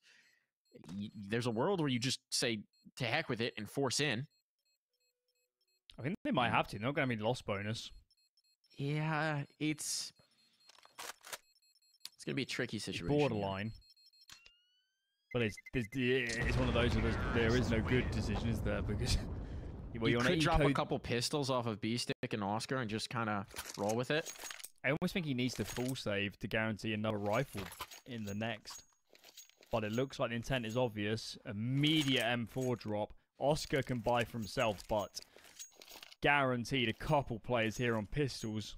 There's a world where you just say, to heck with it, and force in. I think they might have to. They're not going to be loss bonus. Yeah, it's going to be a tricky situation. Borderline. Yeah. But it's one of those where there is no good decision, is there? Because well, you could drop a couple pistols off of beastik and Oscar and just kind of roll with it. I almost think he needs to full save to guarantee another rifle in the next. But it looks like the intent is obvious. Immediate M4 drop. Oscar can buy for himself, but guaranteed a couple players here on pistols.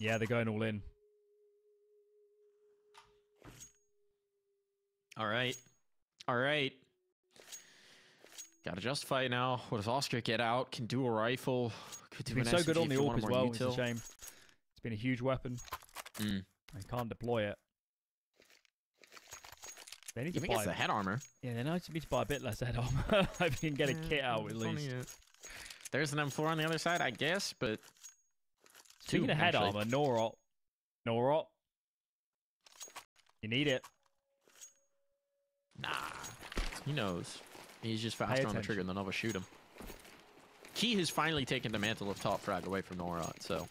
Yeah, they're going all in. All right. Gotta justify now. What does Oscar get out? Can do a rifle. Could do an SMG. It's so good on the AWP as well. It's a shame. It's been a huge weapon. I can't deploy it. They need to buy the head armor. Yeah, they need to buy a bit less head armor. I can get a kit out at least. There's an M4 on the other side, I guess, but speaking of head armor, Narrot. You need it. Nah, he knows. He's just faster on the trigger than I'll shoot him. KEiiiiii has finally taken the mantle of top frag away from Narrot, so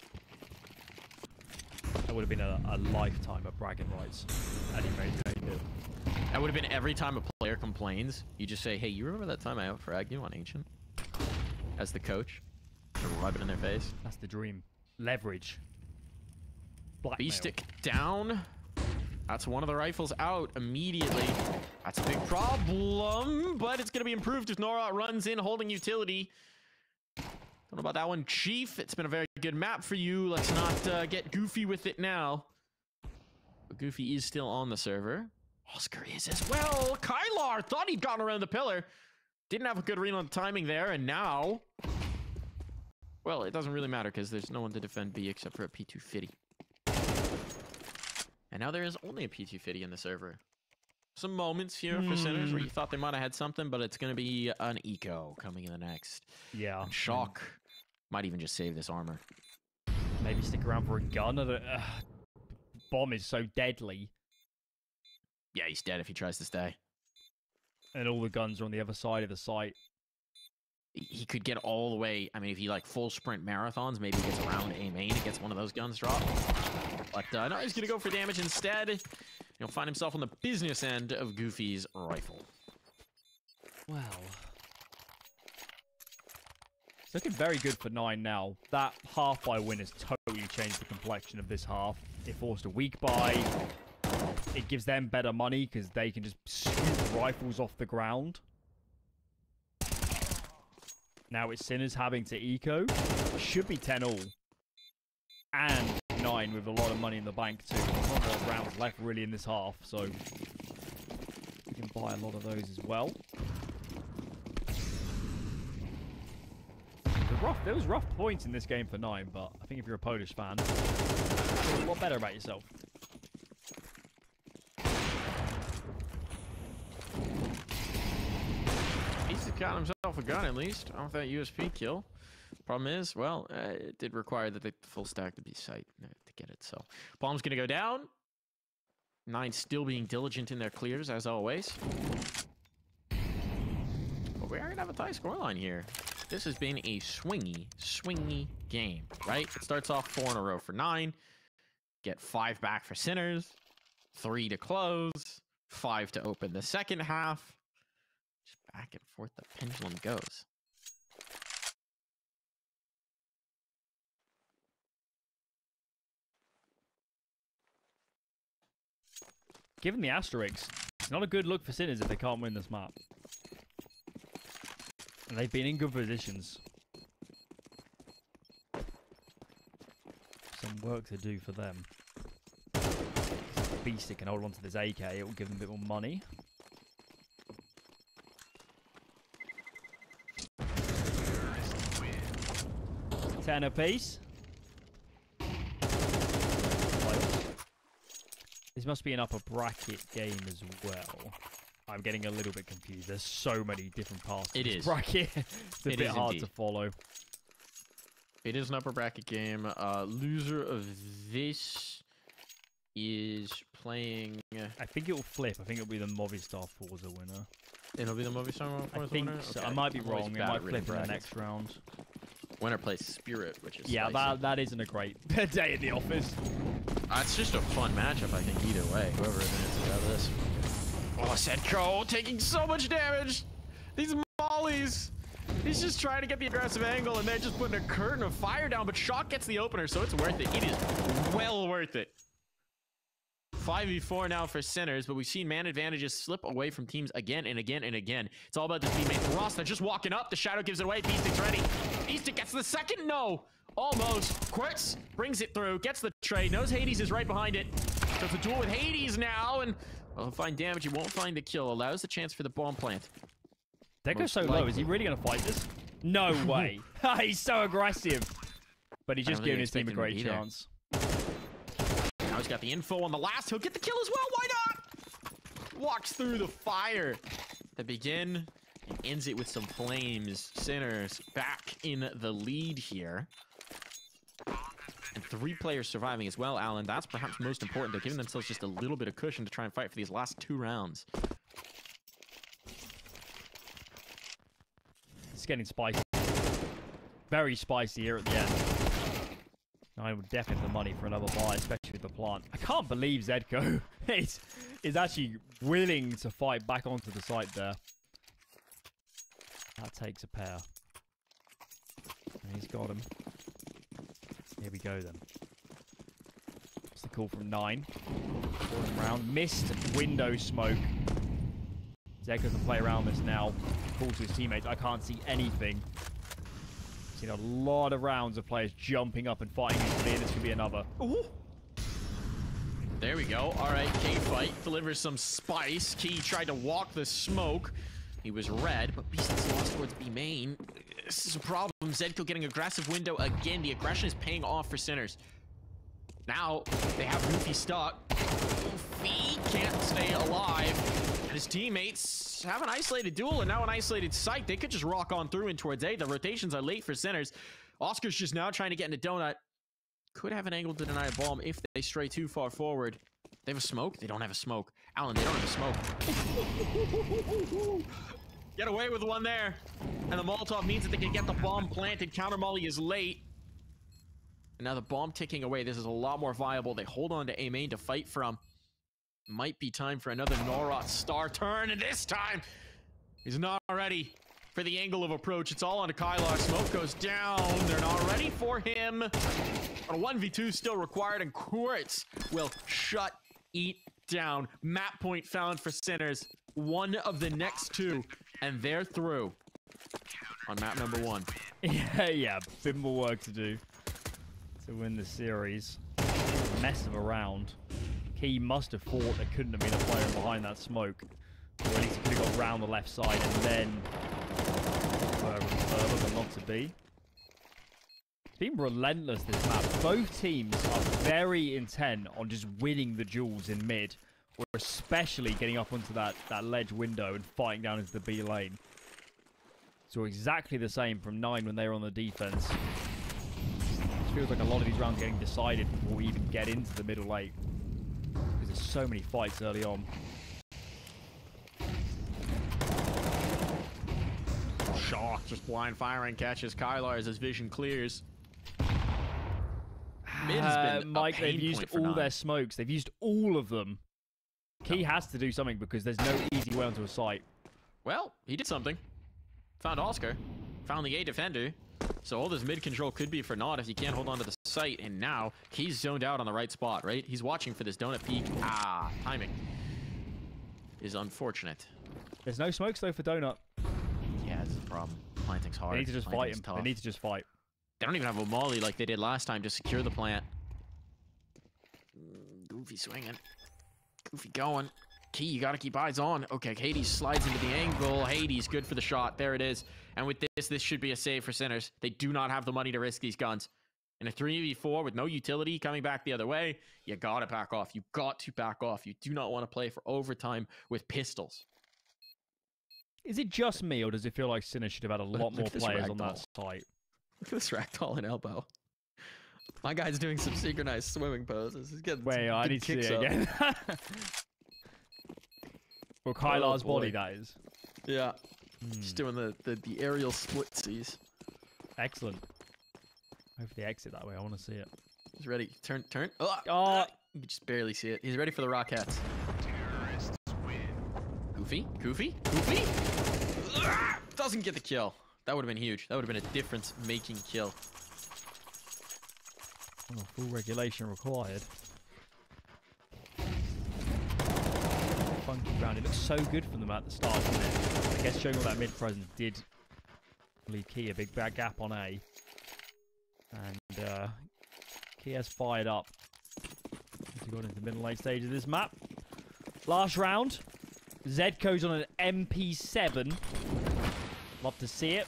that would have been a lifetime of bragging rights. That would have been every time a player complains, you just say, "Hey, you remember that time I out fragged you on Ancient?" As the coach, to rub it in their face. That's the dream. Leverage. Blackmail. Beastik down. That's one of the rifles out immediately. That's a big problem, but it's going to be improved if Narrot runs in holding utility. Don't know about that one, Chief. It's been a very good map for you. Let's not get goofy with it now. But Goofy is still on the server. Oscar is as well. KEiiiiii thought he'd gotten around the pillar. Didn't have a good read on the timing there, and now... Well, it doesn't really matter because there's no one to defend B except for a P2 Fitty. And now there is only a P2 Fitty in the server. Some moments here for Sinners where you thought they might have had something, but it's going to be an eco coming in the next. Yeah. And Shock might even just save this armor. Maybe stick around for a gun. Bomb is so deadly. Yeah, he's dead if he tries to stay. And all the guns are on the other side of the site. He could get all the way. I mean, if he like full sprint marathons, maybe he gets around A main and gets one of those guns dropped. But no, he's going to go for damage instead. He'll find himself on the business end of Goofy's rifle. Wow. It's looking very good for 9 now. That half buy win has totally changed the complexion of this half. It forced a weak buy. It gives them better money because they can just scoop rifles off the ground. Now it's Sinners having to eco. Should be 10 all. And 9 with a lot of money in the bank too. There's not a lot of rounds left really in this half, so we can buy a lot of those as well. rough. There was rough points in this game for 9, but I think if you're a Polish fan, feel a lot better about yourself. He's got himself a gun at least off that USP kill. Problem is, well, it did require that the full stack to be sight to get it. So bomb's gonna go down. 9 still being diligent in their clears as always. But we are gonna have a tie scoreline here. This has been a swingy game, right? It starts off 4 in a row for 9. Get 5 back for Sinners. 3 to close. 5 to open the second half. Just back and forth the pendulum goes. Given the asterisks, it's not a good look for Sinners if they can't win this map. And they've been in good positions. Some work to do for them. Beastik can hold on to this AK, it will give them a bit more money. £10 apiece. This must be an upper bracket game as well. I'm getting a little bit confused. There's so many different parts to this bracket. It's a bit hard to follow. It is an upper bracket game. Loser of this is playing... I think it will flip. I think it'll be the Movistar Forza winner. It'll be the Movistar Forza winner? I think so. Okay. I might be wrong. It might flip in the next round. Winner plays Spirit, which is... Yeah, that isn't a great day in the office. It's just a fun matchup, I think, either way. Whoever advances out of this. Oh, ZEDKO taking so much damage. These mollies. He's just trying to get the aggressive angle, and they're just putting a curtain of fire down, but Shock gets the opener, so it's worth it. It is well worth it. 5v4 now for Sinners, but we've seen man advantages slip away from teams again and again and again. It's all about the teammate. Ross, they're just walking up. The shadow gives it away. Beastik's ready. Beastik gets the second. No. Almost. KWERTZZ brings it through. Gets the trade. Knows Hades is right behind it. So it's a duel with Hades now, and he'll find damage. He won't find the kill. Allows the chance for the bomb plant. Deko's so low. Is he really going to fight this? No way. He's so aggressive. But he's just giving his team a great chance. Now he's got the info on the last. He'll get the kill as well. Why not? Walks through the fire to begin and ends it with some flames. Sinners back in the lead here. And 3 players surviving as well, Alan. That's perhaps most important. They're giving themselves just a little bit of cushion to try and fight for these last 2 rounds. It's getting spicy. Very spicy here at the end. I would definitely have the money for another buy, especially with the plant. I can't believe ZEDKO is actually willing to fight back onto the site there. That takes a pair. And he's got him. Here we go, then. It's the call from 9. Falling around. Missed. Window smoke. ZEDKO can play around this now. Call to his teammates. I can't see anything. Seen a lot of rounds of players jumping up and fighting. This could be another. Ooh. There we go. All right. K fight. Delivers some spice. Key tried to walk the smoke. He was red, but Beastik's lost towards B main. This is a problem. ZEDKO getting aggressive window again. The aggression is paying off for Sinners. Now they have Goofy stuck. Goofy can't stay alive. And his teammates have an isolated duel and now an isolated site. They could just rock on through in towards A. The rotations are late for Sinners. Oscar's just now trying to get into Donut. Could have an angle to deny a bomb if they stray too far forward. They have a smoke? They don't have a smoke. Alan, they don't have a smoke. Get away with one there. And the Molotov means that they can get the bomb planted. Counter Molly is late. And now the bomb ticking away. This is a lot more viable. They hold on to A main to fight from. Might be time for another Narrot star turn. And this time, he's not ready for the angle of approach. It's all on to Kylar. Smoke goes down. They're not ready for him. But a 1v2 still required. And KWERTZZ will shut eat down. Map point found for Sinners. One of the next 2, and they're through on map number 1. Yeah, bit more work to do to win the series. Mess of a round. KEiiiii must have thought there couldn't have been a player behind that smoke, or at least he could have got round the left side and then further, but not to be. Being relentless this map. Both teams are very intent on just winning the duels in mid, or especially getting up onto that ledge window and fighting down into the B lane. So exactly the same from 9 when they were on the defense. It feels like a lot of these rounds getting decided before we even get into the middle lane, because there's so many fights early on. Shark just blind firing, catches Kylar as his vision clears. Mid has been Mike, they've used all their smokes. They've used all of them. KEiiiii has to do something because there's no easy way onto a site. Well, he did something. Found Oscar. Found the A defender. So all this mid control could be for naught if you can't hold on to the site. And now he's zoned out on the right spot, right? He's watching for this donut peak. Ah, timing is unfortunate. There's no smokes though for donut. Yeah, that's the problem. Planting's hard. They need to just fight him. They need to just fight. They don't even have a molly like they did last time to secure the plant. Goofy swinging. Goofy going. KEiiiii, you gotta keep eyes on. Okay, hades slides into the angle. Hades, good for the shot. There it is. And with this should be a save for Sinners. They do not have the money to risk these guns. In a 3v4 with no utility coming back the other way, you gotta back off. You got to back off. You do not want to play for overtime with pistols. Is it just me, or does it feel like Sinners should have had a lot more players on that site? Look at this ragdoll and elbow. My guy's doing some synchronized swimming poses. He's getting wait, I need to see it again. Well, Kylar's body, that is. Yeah. He's doing the aerial splitsies. Excellent. Hopefully exit that way. I want to see it. He's ready. Turn. Oh. You can just barely see it. He's ready for the Rockettes. Terrorists win. Goofy. Doesn't get the kill. That would have been huge. That would have been a difference-making kill. Oh, full regulation required. Funky round. It looks so good from them at the start, didn't it? I guess showing all that mid presence did leave KEiiiii a big bad gap on A. And KEiiiii has fired up. He's gone into the middle late stage of this map. Last round. ZEDKO's on an MP7. Love to see it.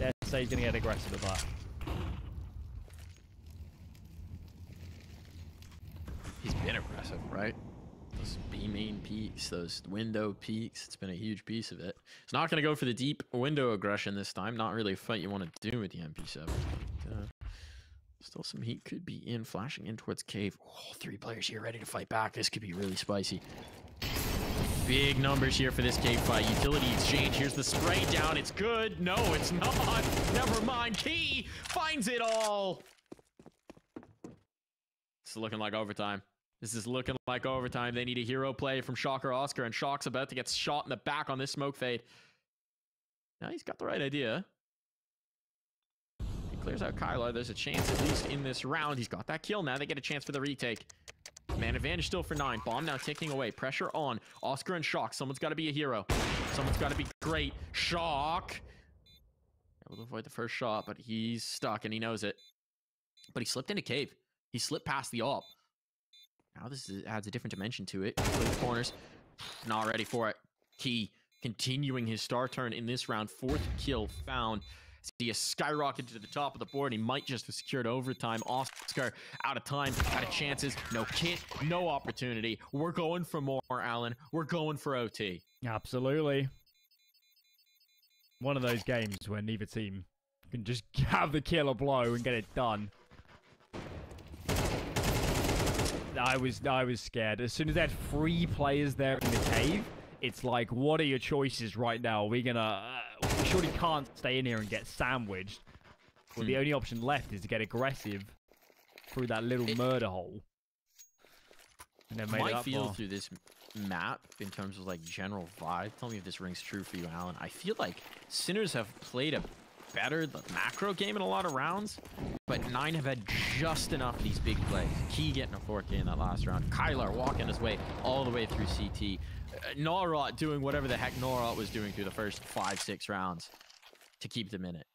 Dare to say he's going to get aggressive with that. He's been aggressive, right? Those B main peaks, those window peaks, it's been a huge piece of it. It's not going to go for the deep window aggression this time. Not really a fight you want to do with the MP7. But, still some heat could be in, flashing in towards cave. Oh, three players here ready to fight back. This could be really spicy. Big numbers here for this cave fight. Utility exchange. Here's the spray down. It's good. No, it's not. Never mind. KEiiiii finds it all. This is looking like overtime. This is looking like overtime. They need a hero play from Shock or Oscar, and Shock's about to get shot in the back on this smoke fade. Now he's got the right idea. He clears out Kylar. There's a chance, at least in this round. He's got that kill now. They get a chance for the retake. Man advantage still for 9. Bomb now taking away. Pressure on. Oscar and Shock. Someone's got to be a hero. Someone's got to be great. Shock! Able to avoid the first shot, but he's stuck, and he knows it. But he slipped into cave. He slipped past the AWP. Now this adds a different dimension to it. Corners. Not ready for it. KEiiiii continuing his star turn in this round. Fourth kill found. He has skyrocketed to the top of the board. He might just have secured overtime. Oscar out of time. Out of chances. No kit. No opportunity. We're going for more, Alan. We're going for OT. Absolutely. One of those games where neither team can just have the kill or blow and get it done. I was scared. As soon as they had 3 players there in the cave, it's like, what are your choices right now? Are we gonna... we surely can't stay in here and get sandwiched. Well, the only option left is to get aggressive through that little murder hole. And then my feel through this map, in terms of like general vibe, tell me if this rings true for you, Alan. I feel like Sinners have played a better macro game in a lot of rounds, but 9 have had just enough of these big plays. KEiiiii getting a 4K in that last round. Kylar walking his way all the way through CT. Narrot doing whatever the heck Narrot was doing through the first 5-6 rounds to keep them in it.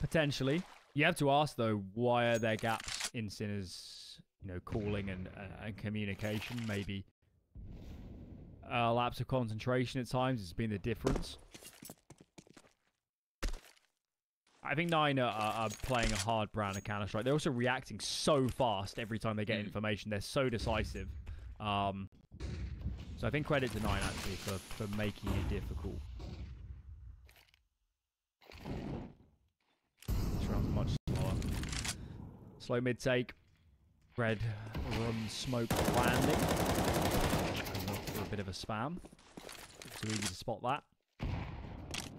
Potentially. You have to ask though, why are there gaps in Sinners, you know, calling and communication? Maybe a lapse of concentration at times has been the difference. I think 9INE are playing a hard brand of Counter-Strike. They're also reacting so fast every time they get information. They're so decisive. So I think credit to 9INE, actually, for making it difficult. This round's much slower. Slow mid-take. Red run smoke landing. For a bit of a spam. Too easy to spot that.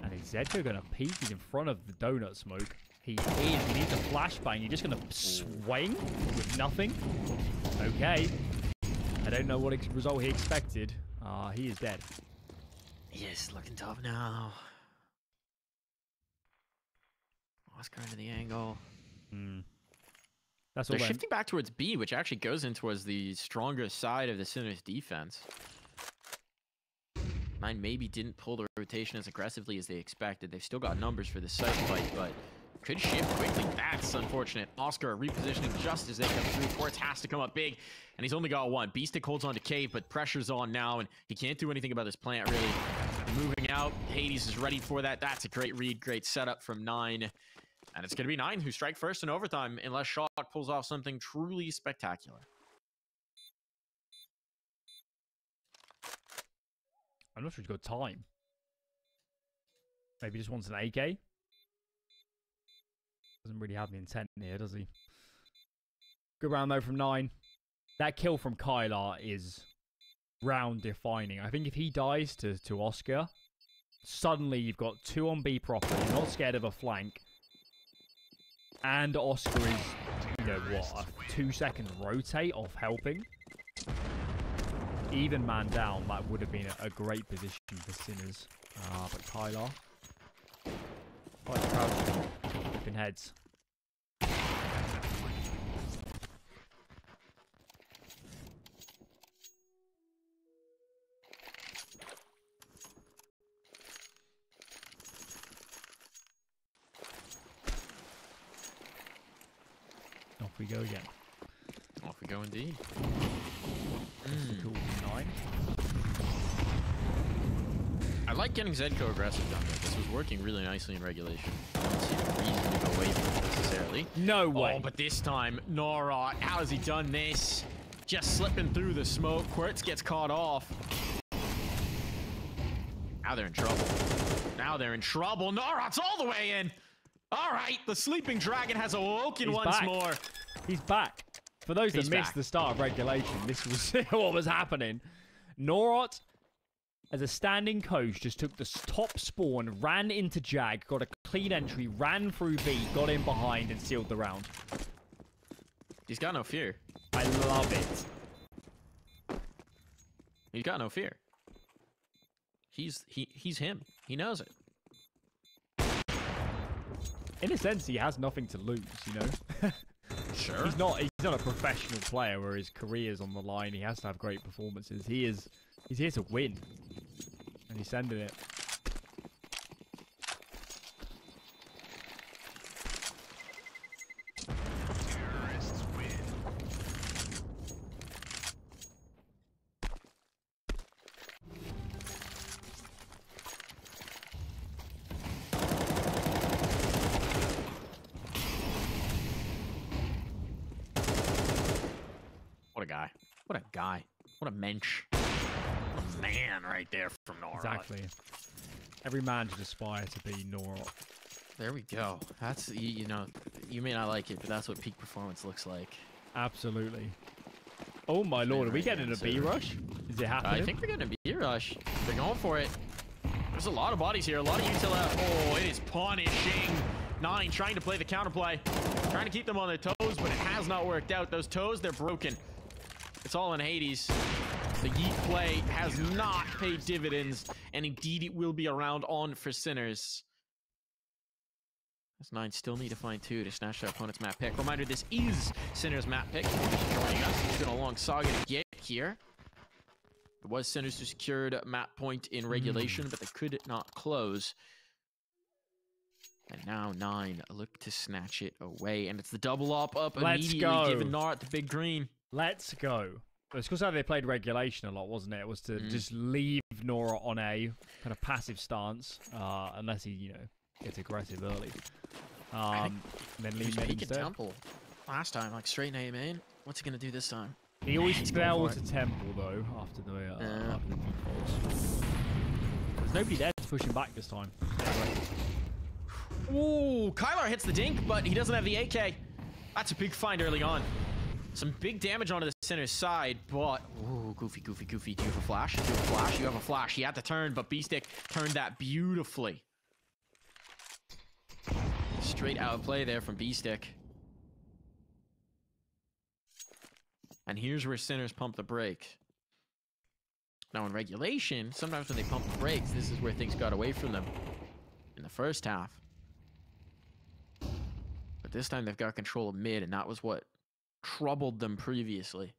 And is ZEDKO going to peek? He's in front of the donut smoke. He is. He needs a flashbang. You're just going to swing with nothing? Okay. I don't know what result he expected. He is dead. He is looking tough now. That's kind of the angle. That's all. They're shifting back towards B, which actually goes in towards the stronger side of the Sinners defense. 9INE maybe didn't pull the rotation as aggressively as they expected. They've still got numbers for the site fight, but could shift quickly. That's unfortunate. Oscar repositioning just as they come through. KWERTZZ has to come up big, and he's only got one. Beastik holds on to Cave, but pressure's on now, and he can't do anything about this plant, really. Moving out. Hades is ready for that. That's a great read, great setup from 9INE. And it's going to be 9INE who strike first in overtime, unless Shock pulls off something truly spectacular. I'm not sure he's got time. Maybe he just wants an AK. Doesn't really have the intent here, does he? Good round, though, from 9INE. That kill from KEiiiiii is round-defining. I think if he dies to Oscar, suddenly you've got two on B proper. You're not scared of a flank. And Oscar is, you know what, a 2-second rotate off helping. Even man down, that would have been a great position for Sinners. But KEiiiiii. Quite proud. Flipping heads. Off we go again. Off we go indeed. Cool. 9INE. I like getting ZEDKO aggressive down there. This was working really nicely in regulation. I don't see a reason to go away from it necessarily. No way. Oh, but this time, Narrot. How has he done this? Just slipping through the smoke. KWERTZZ gets caught off. Now they're in trouble. Now they're in trouble. Narrot's all the way in. All right. The sleeping dragon has awoken once more. He's back. For those that missed the start of regulation, this was what was happening. Narrot, as a standing coach, just took the top spawn, ran into Jag, got a clean entry, ran through B, got in behind, and sealed the round. He's got no fear. I love it. He's got no fear. He's him. He knows it. In a sense, he has nothing to lose, you know? Sure. He's not a professional player where his career's on the line. He has to have great performances. He's here to win. And he's sending it. Terrorists win. What a guy. What a guy. What a mensch. A man right there from Narrot. Exactly. Every man should aspire to be Narrot. There we go. That's, you know, you may not like it, but that's what peak performance looks like. Absolutely. Oh my lord, are we getting a B rush? Is it happening? I think we're getting a B rush. They're going for it. There's a lot of bodies here. A lot of util out. Oh, it is punishing. 9INE trying to play the counterplay. Trying to keep them on their toes, but it has not worked out. Those toes, they're broken. It's all in hades. The yeet play has not paid dividends, and indeed it will be around on for Sinners. As 9INE still need to find two to snatch their opponent's map pick. Reminder, this is Sinners' map pick. Joining us, it's been a long saga to get here. It was Sinners who secured map point in regulation, but they could not close. And now 9INE look to snatch it away, and it's the double up immediately. Let's go. Giving Narrot the big green. Let's go. It's because how they played regulation a lot, wasn't it? It was to just leave Narrot on a kind of passive stance, unless he, you know, gets aggressive early. Then leave main instead. Temple last time, like straight A main. What's he gonna do this time? He always fell to temple though after the after the defaults. There's nobody there to push him back this time. Ooh, Kylar hits the dink, but he doesn't have the AK. That's a big find early on. Some big damage onto the Sinner's side, but... Ooh, Goofy. Do you have a flash? You have a flash. He had to turn, but beastik turned that beautifully. Straight out of play there from beastik. And here's where Sinners pump the brakes. Now, in regulation, sometimes when they pump the brakes, this is where things got away from them in the first half. But this time, they've got control of mid, and that was what troubled them previously.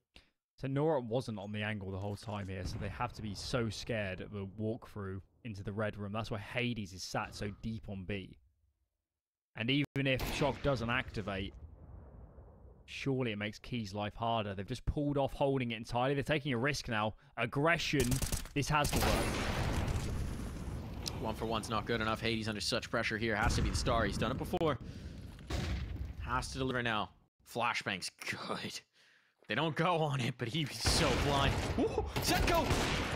So Narrot wasn't on the angle the whole time here, so they have to be so scared of a walkthrough into the red room. That's why Hades is sat so deep on B. And even if Shock doesn't activate, surely it makes KEiiiii's life harder. They've just pulled off holding it entirely. They're taking a risk now. Aggression. This has to work. 1-for-1's not good enough. Hades under such pressure here. Has to be the star. He's done it before. Has to deliver now. Flashbang's good. They don't go on it, but he was so blind. Ooh, ZEDKO!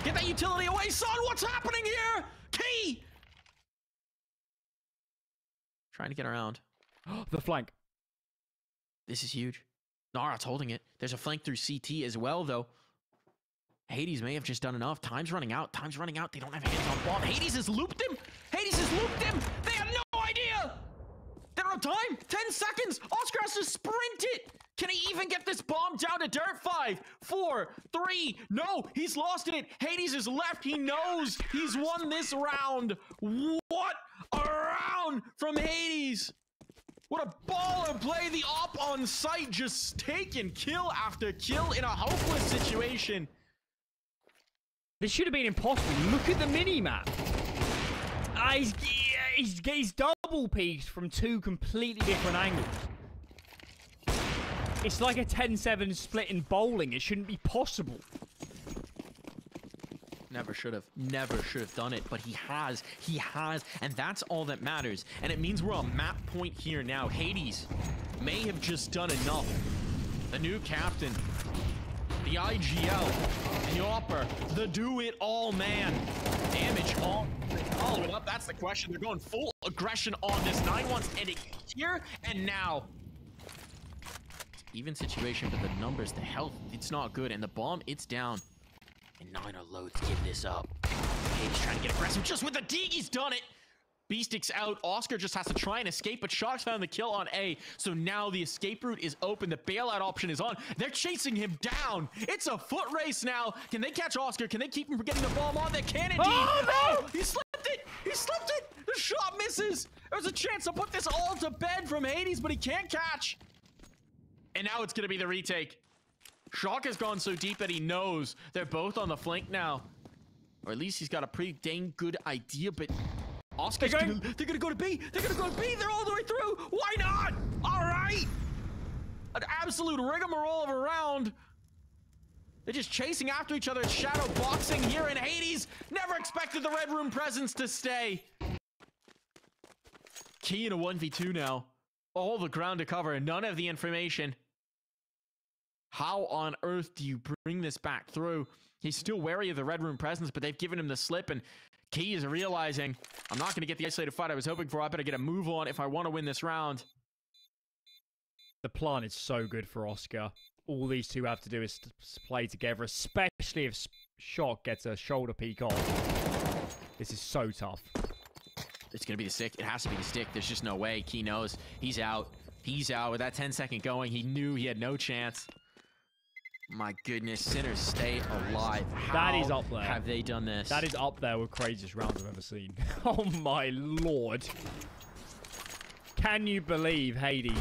Get that utility away, son! What's happening here? KEiiiii! Trying to get around. The flank. This is huge. Narrot's holding it. There's a flank through CT as well, though. Hades may have just done enough. Time's running out. They don't have hands on bomb. Hades has looped him. They have no idea. They don't have time. 10 seconds. Oscar has to sprint it. Can he even get this bomb down to dirt? 5, 4, 3. No, he's lost it. Hades is left. He knows he's won this round. What a round from Hades. What a baller play. The op on site just taking kill after kill in a hopeless situation. This should have been impossible. Look at the mini-map. He's double-peaked from two completely different angles. It's like a 10-7 split in bowling. It shouldn't be possible. Never should have done it, but he has, and that's all that matters. And it means we're on map point here now. Hades may have just done enough. The new captain, the IGL, the Opper, the do-it-all man. Damage all. Oh, well, that's the question. They're going full aggression on this. 9-1's ending here and now. Even situation, but the numbers, the health, it's not good. And the bomb, it's down. And 9 are loath to give this up. Hades trying to get aggressive just with the dig. He's done it. Beastik's out. Oscar just has to try and escape, but Shock's found the kill on A. So now the escape route is open. The bailout option is on. They're chasing him down. It's a foot race now. Can they catch Oscar? Can they keep him from getting the bomb on? They can indeed. Oh, no! Oh, he slipped it. The shot misses. There's a chance to put this all to bed from Hades, but he can't catch. And now it's going to be the retake. Shock has gone so deep that he knows they're both on the flank now. Or at least he's got a pretty dang good idea, but... They're gonna go to B. They're all the way through. Why not? All right. An absolute rigmarole of a round. They're just chasing after each other. It's shadow boxing here in Hades. Never expected the red room presence to stay. KEiiiii in a 1v2 now. All the ground to cover. None of the information. How on earth do you bring this back through? He's still wary of the red room presence, but they've given him the slip and... KEiiiii is realizing, I'm not going to get the isolated fight I was hoping for. I better get a move on if I want to win this round. The plan is so good for Oscar. All these two have to do is play together, especially if Shock gets a shoulder peek on. This is so tough. It's going to be the stick. It has to be the stick. There's just no way. KEiiiii knows. He's out. With that 10-second going, he knew he had no chance. My goodness, Sinners stay alive. How that is up there. Have they done this? That is up there with craziest rounds I've ever seen. Oh my lord. Can you believe Hades?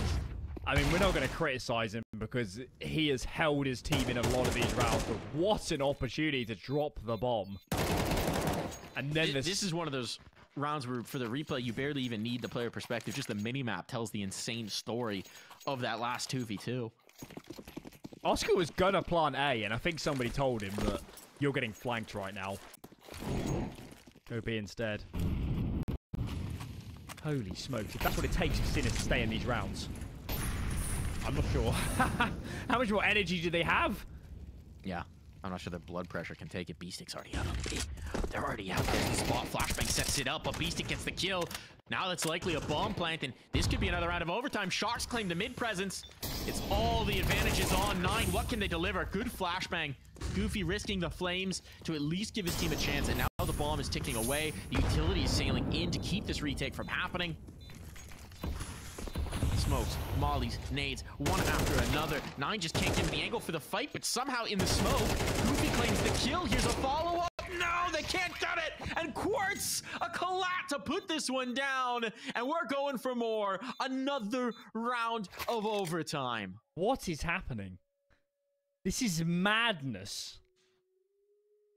I mean, we're not going to criticize him because he has held his team in a lot of these rounds, but what an opportunity to drop the bomb. And then this is one of those rounds where for the replay, you barely even need the player perspective. Just the minimap tells the insane story of that last 2v2. Oscar was gonna plant A, and I think somebody told him that you're getting flanked right now. Go B instead. Holy smokes, if that's what it takes for Sinners to stay in these rounds. I'm not sure. How much more energy do they have? Yeah, I'm not sure their blood pressure can take it. Beastik's already out. They're already out there. Spot flashbang sets it up, but Beastik gets the kill. Now that's likely a bomb plant, and this could be another round of overtime. Sharks claim the mid presence. It's all the advantages on 9. What can they deliver? Good flashbang. Goofy risking the flames to at least give his team a chance, and now the bomb is ticking away. The utility is sailing in to keep this retake from happening. Smokes, mollies, nades, one after another. 9 just can't get to the angle for the fight, but somehow in the smoke, Goofy claims the kill. Here's a follow-up. No, they can't cut it! And KWERTZZ, a collat to put this one down. And we're going for more. Another round of overtime. What is happening? This is madness.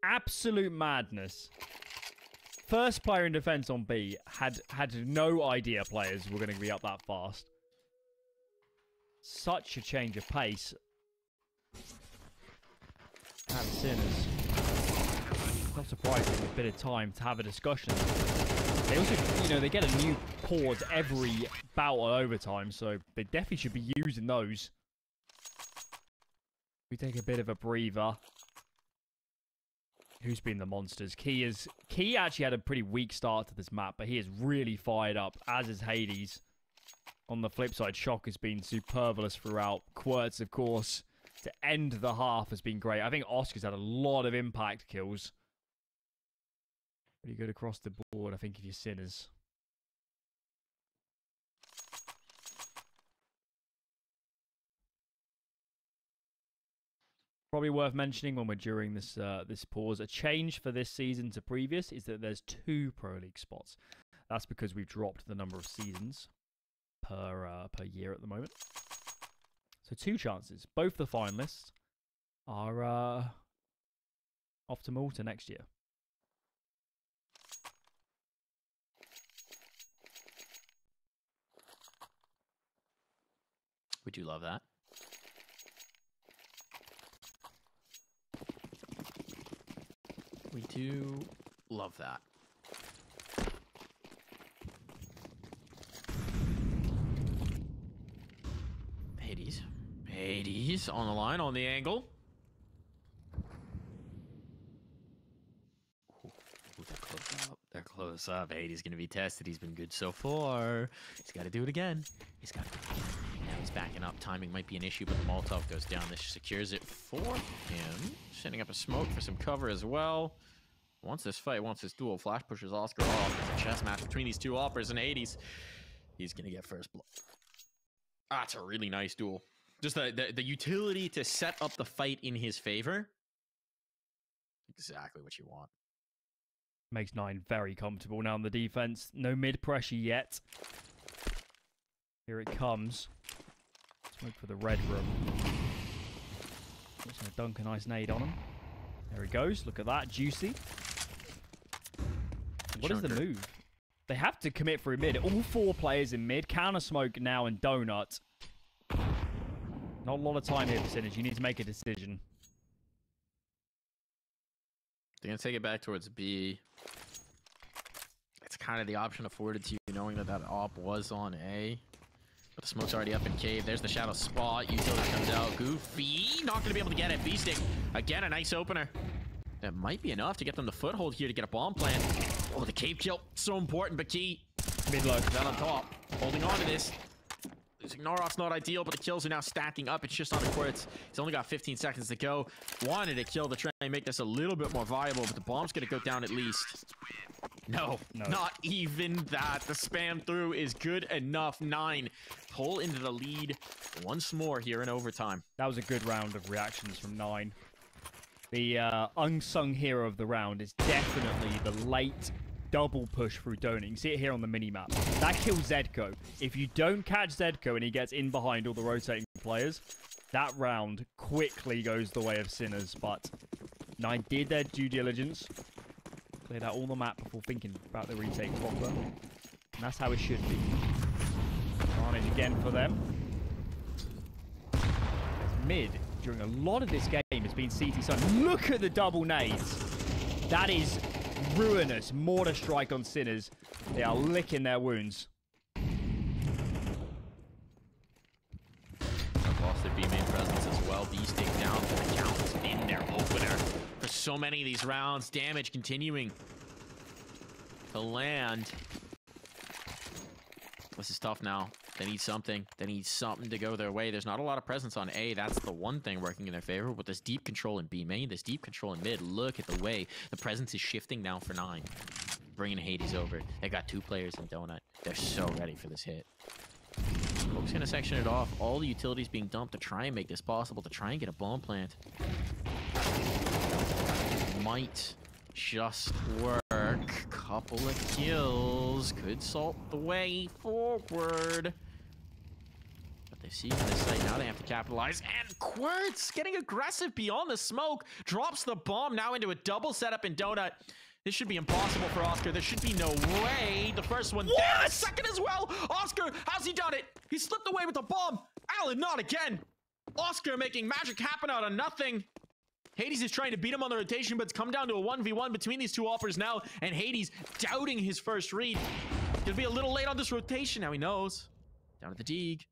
Absolute madness. First player in defense on B had no idea players were going to be up that fast. Such a change of pace. And Sinners. Not surprising with a bit of time to have a discussion. They also, you know, they get a new pause every bout on overtime, so they definitely should be using those. We take a bit of a breather. Who's been the monsters? KEiiiii actually had a pretty weak start to this map, but he is really fired up, as is hades. On the flip side, Shock has been superfluous throughout. KWERTZZ, of course, to end the half has been great. I think Oscar's had a lot of impact kills. Pretty good across the board, I think, if you're Sinners. Probably worth mentioning when we're during this this pause, a change for this season to previous is that there's 2 Pro League spots. That's because we've dropped the number of seasons per year at the moment. So 2 chances. Both the finalists are off to Malta next year. Would you love that? We do love that. Hades. Hades on the line, on the angle. Ooh, they're close up. They're close up. Hades going to be tested. He's been good so far. He's got to do it again. He's got to do it again. Now he's backing up. Timing might be an issue, but the Molotov goes down. This secures it for him. Sending up a smoke for some cover as well. Wants this duel. Flash pushes Oscar off. It's a chess match between these two operators, and Hades, he's going to get first blood. Ah, it's a really nice duel. Just the utility to set up the fight in his favor. Exactly what you want. Makes 9 very comfortable now on the defense. No mid pressure yet. Here it comes. Smoke for the red room. Just going to dunk a nice nade on him. There he goes. Look at that. Juicy. What is the move? They have to commit through mid. All 4 players in mid. Counter smoke now and donut. Not a lot of time here for Sinners. You need to make a decision. They're going to take it back towards B. It's kind of the option afforded to you, knowing that that op was on A. But the smoke's already up in cave. There's the shadow spot. Utility comes out. Goofy. Not going to be able to get it. Beastik. Again, a nice opener. That might be enough to get them the foothold here to get a bomb plant. Oh, the cave kill. So important, but KEiiiii. Mid-low. Down on top. Holding on to this. Losing Narot's not ideal, but the kills are now stacking up. It's just on the KWERTZZ. He's only got 15 seconds to go. Wanted to kill the train and make this a little bit more viable, but the bomb's going to go down at least. No, not even that. The spam through is good enough. 9 pull into the lead once more here in overtime. That was a good round of reactions from 9. The unsung hero of the round is definitely the late double push through donut. You can see it here on the mini-map. That kills ZEDKO. If you don't catch ZEDKO and he gets in behind all the rotating players, that round quickly goes the way of Sinners. But 9 did their due diligence. Cleared out all the map before thinking about the retake proper. And that's how it should be. Carnage again for them. There's mid. During a lot of this game, it's been CT Sun. Look at the double nades. That is ruinous. Mortar strike on Sinners. They are licking their wounds. well. Beastik down for the count in their opener. For so many of these rounds, damage continuing to land. This is tough now. They need something. They need something to go their way. There's not a lot of presence on A. That's the one thing working in their favor. With this deep control in B main, this deep control in mid, look at the way the presence is shifting now for 9. Bringing Hades over. They got 2 players in Donut. They're so ready for this hit. Hope's gonna section it off. All the utilities being dumped to try and make this possible, to try and get a bomb plant. Might just work. Couple of kills could salt the way forward. But they see on this side now, they have to capitalize. And KWERTZZ getting aggressive beyond the smoke. Drops the bomb now into a double setup in Donut. This should be impossible for Oscar. There should be no way. The first one down, the second as well. Oscar, how's he done it? He slipped away with the bomb. Alan, not again. Oscar making magic happen out of nothing. Hades is trying to beat him on the rotation, but it's come down to a 1v1 between these two offers now, and Hades doubting his first read. Gonna be a little late on this rotation. Now he knows. Down at the Deeg.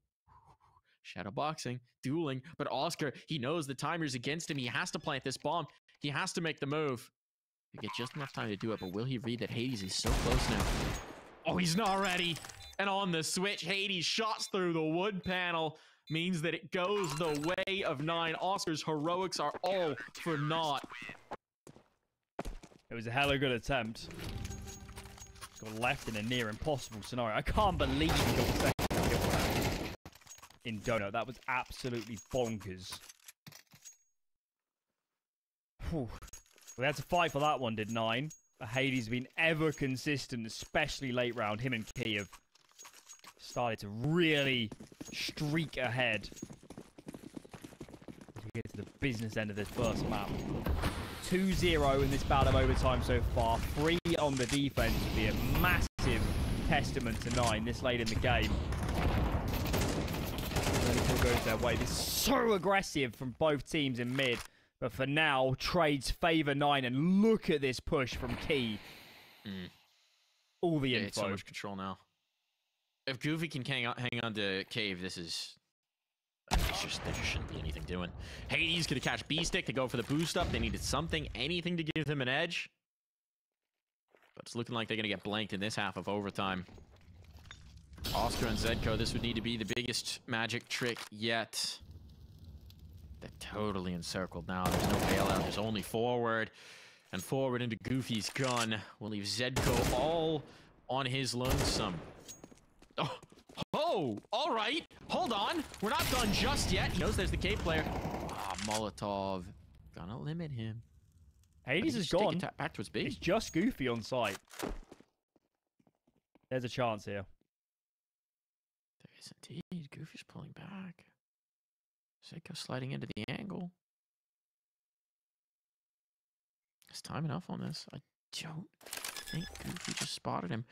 Shadow boxing, dueling, but Oscar, he knows the timer's against him. He has to plant this bomb. He has to make the move. They get just enough time to do it, but will he read that Hades is so close now? Oh, he's not ready. And on the switch, Hades shots through the wood panel. Means that it goes the way of 9. Oscar's heroics are all for naught. It was a hella good attempt. Got left in a near impossible scenario. I can't believe he got the second kill in Donut. That was absolutely bonkers. Whew. We had to fight for that one, did 9? But Hades has been ever consistent, especially late round. Him and KEiiiiii have started to really streak ahead. We get to the business end of this first map. 2-0 in this bout of overtime so far. 3 on the defense would be a massive testament to 9 this late in the game. And it all goes their way. This is so aggressive from both teams in mid. But for now, trades favor 9, and look at this push from KEiiiiii. All the info. It's so much control now. If Goofy can hang on to KEiiiiii, this is... there just shouldn't be anything doing. Hades gonna catch beastik1 to go for the boost up. They needed something, anything to give them an edge. But it's looking like they're gonna get blanked in this half of overtime. Oscar and ZEDKO, this would need to be the biggest magic trick yet. They're totally encircled now. There's no bailout. There's only forward. And forward into Goofy's gun. We'll leave ZEDKO all on his lonesome. Oh, all right. Hold on. We're not done just yet. He knows there's the K player. Ah, Molotov. Gonna limit him. Hades is gone. Back towards B. It's just Goofy on site. There's a chance here. There is indeed. Goofy's pulling back. ZEDKO sliding into the angle. It's time enough on this. I don't think Goofy just spotted him.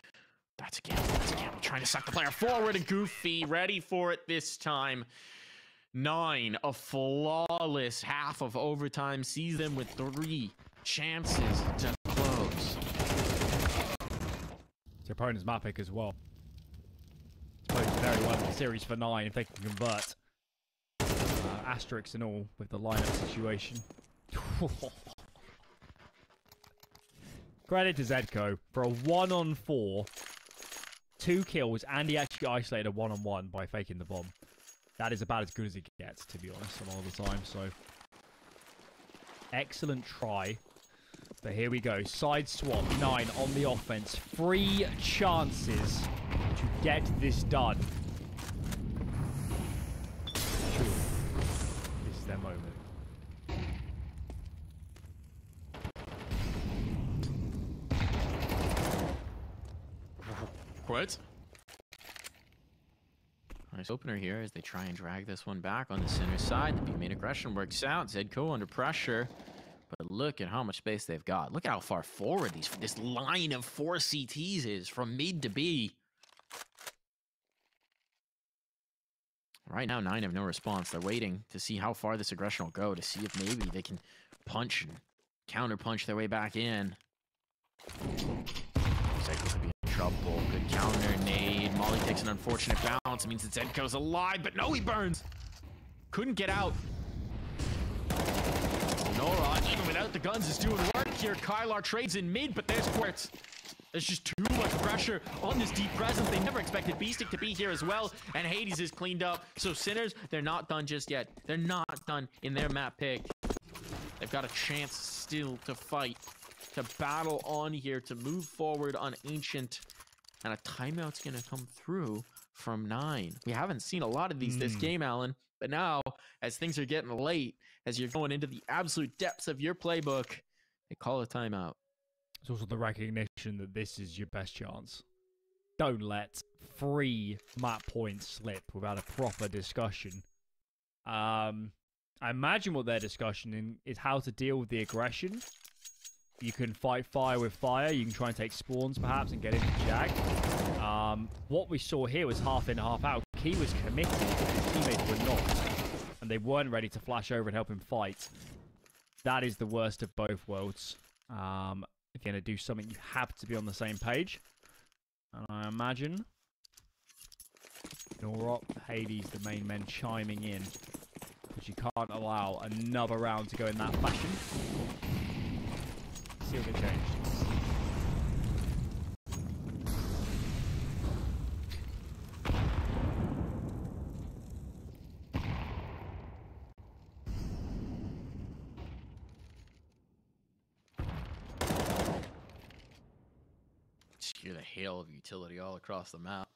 That's a gamble, that's a gamble. Trying to suck the player forward, and Goofy ready for it this time. 9, a flawless half of overtime, sees them with 3 chances to close. The opponent's map pick as well. It's played very well in the series for 9 if they can convert. Asterisks and all with the lineup situation. Credit to ZEDKO for a 1-on-4. 2 kills, and he actually isolated a 1-on-1 by faking the bomb. That is about as good as it gets, to be honest, a lot of the time. So, excellent try. But here we go. Side swap, 9 on the offense. 3 chances to get this done. True. This is their moment. KWERTZZ. Nice opener here as they try and drag this one back on the center side. The B main aggression works out. ZEDKO under pressure. But look at how much space they've got. Look at how far forward this line of 4 CTs is from mid to B. Right now, 9 have no response. They're waiting to see how far this aggression will go, to see if maybe they can punch and counter-punch their way back in. ZEDKO could be in trouble. Good counter nade. Molly takes an unfortunate bounce. It means that ZEDKO's alive, but no, he burns. Couldn't get out. Noraj coming out, the guns is doing work here. Kylar trades in mid, but there's KWERTZZ. There's just too much pressure on this deep presence. They never expected beastik to be here as well. And Hades is cleaned up. So Sinners, they're not done just yet. They're not done in their map pick. They've got a chance still to fight, to battle on here, to move forward on Ancient. And a timeout's going to come through from 9. We haven't seen a lot of these this game, Alan. But now, as things are getting late, as you're going into the absolute depths of your playbook, they call a timeout. It's also the recognition that this is your best chance. Don't let 3 map points slip without a proper discussion. I imagine what they're discussing is how to deal with the aggression. You can fight fire with fire. You can try and take spawns, perhaps, and get into Jag. What we saw here was half in, half out. KEiiiii was committed, but his teammates were not. And they weren't ready to flash over and help him fight. That is the worst of both worlds. If you're going to do something, you have to be on the same page. And I imagine Norop, Hades, the main men, chiming in. But you can't allow another round to go in that fashion. See what they changed. Just hear the hail of utility all across the map.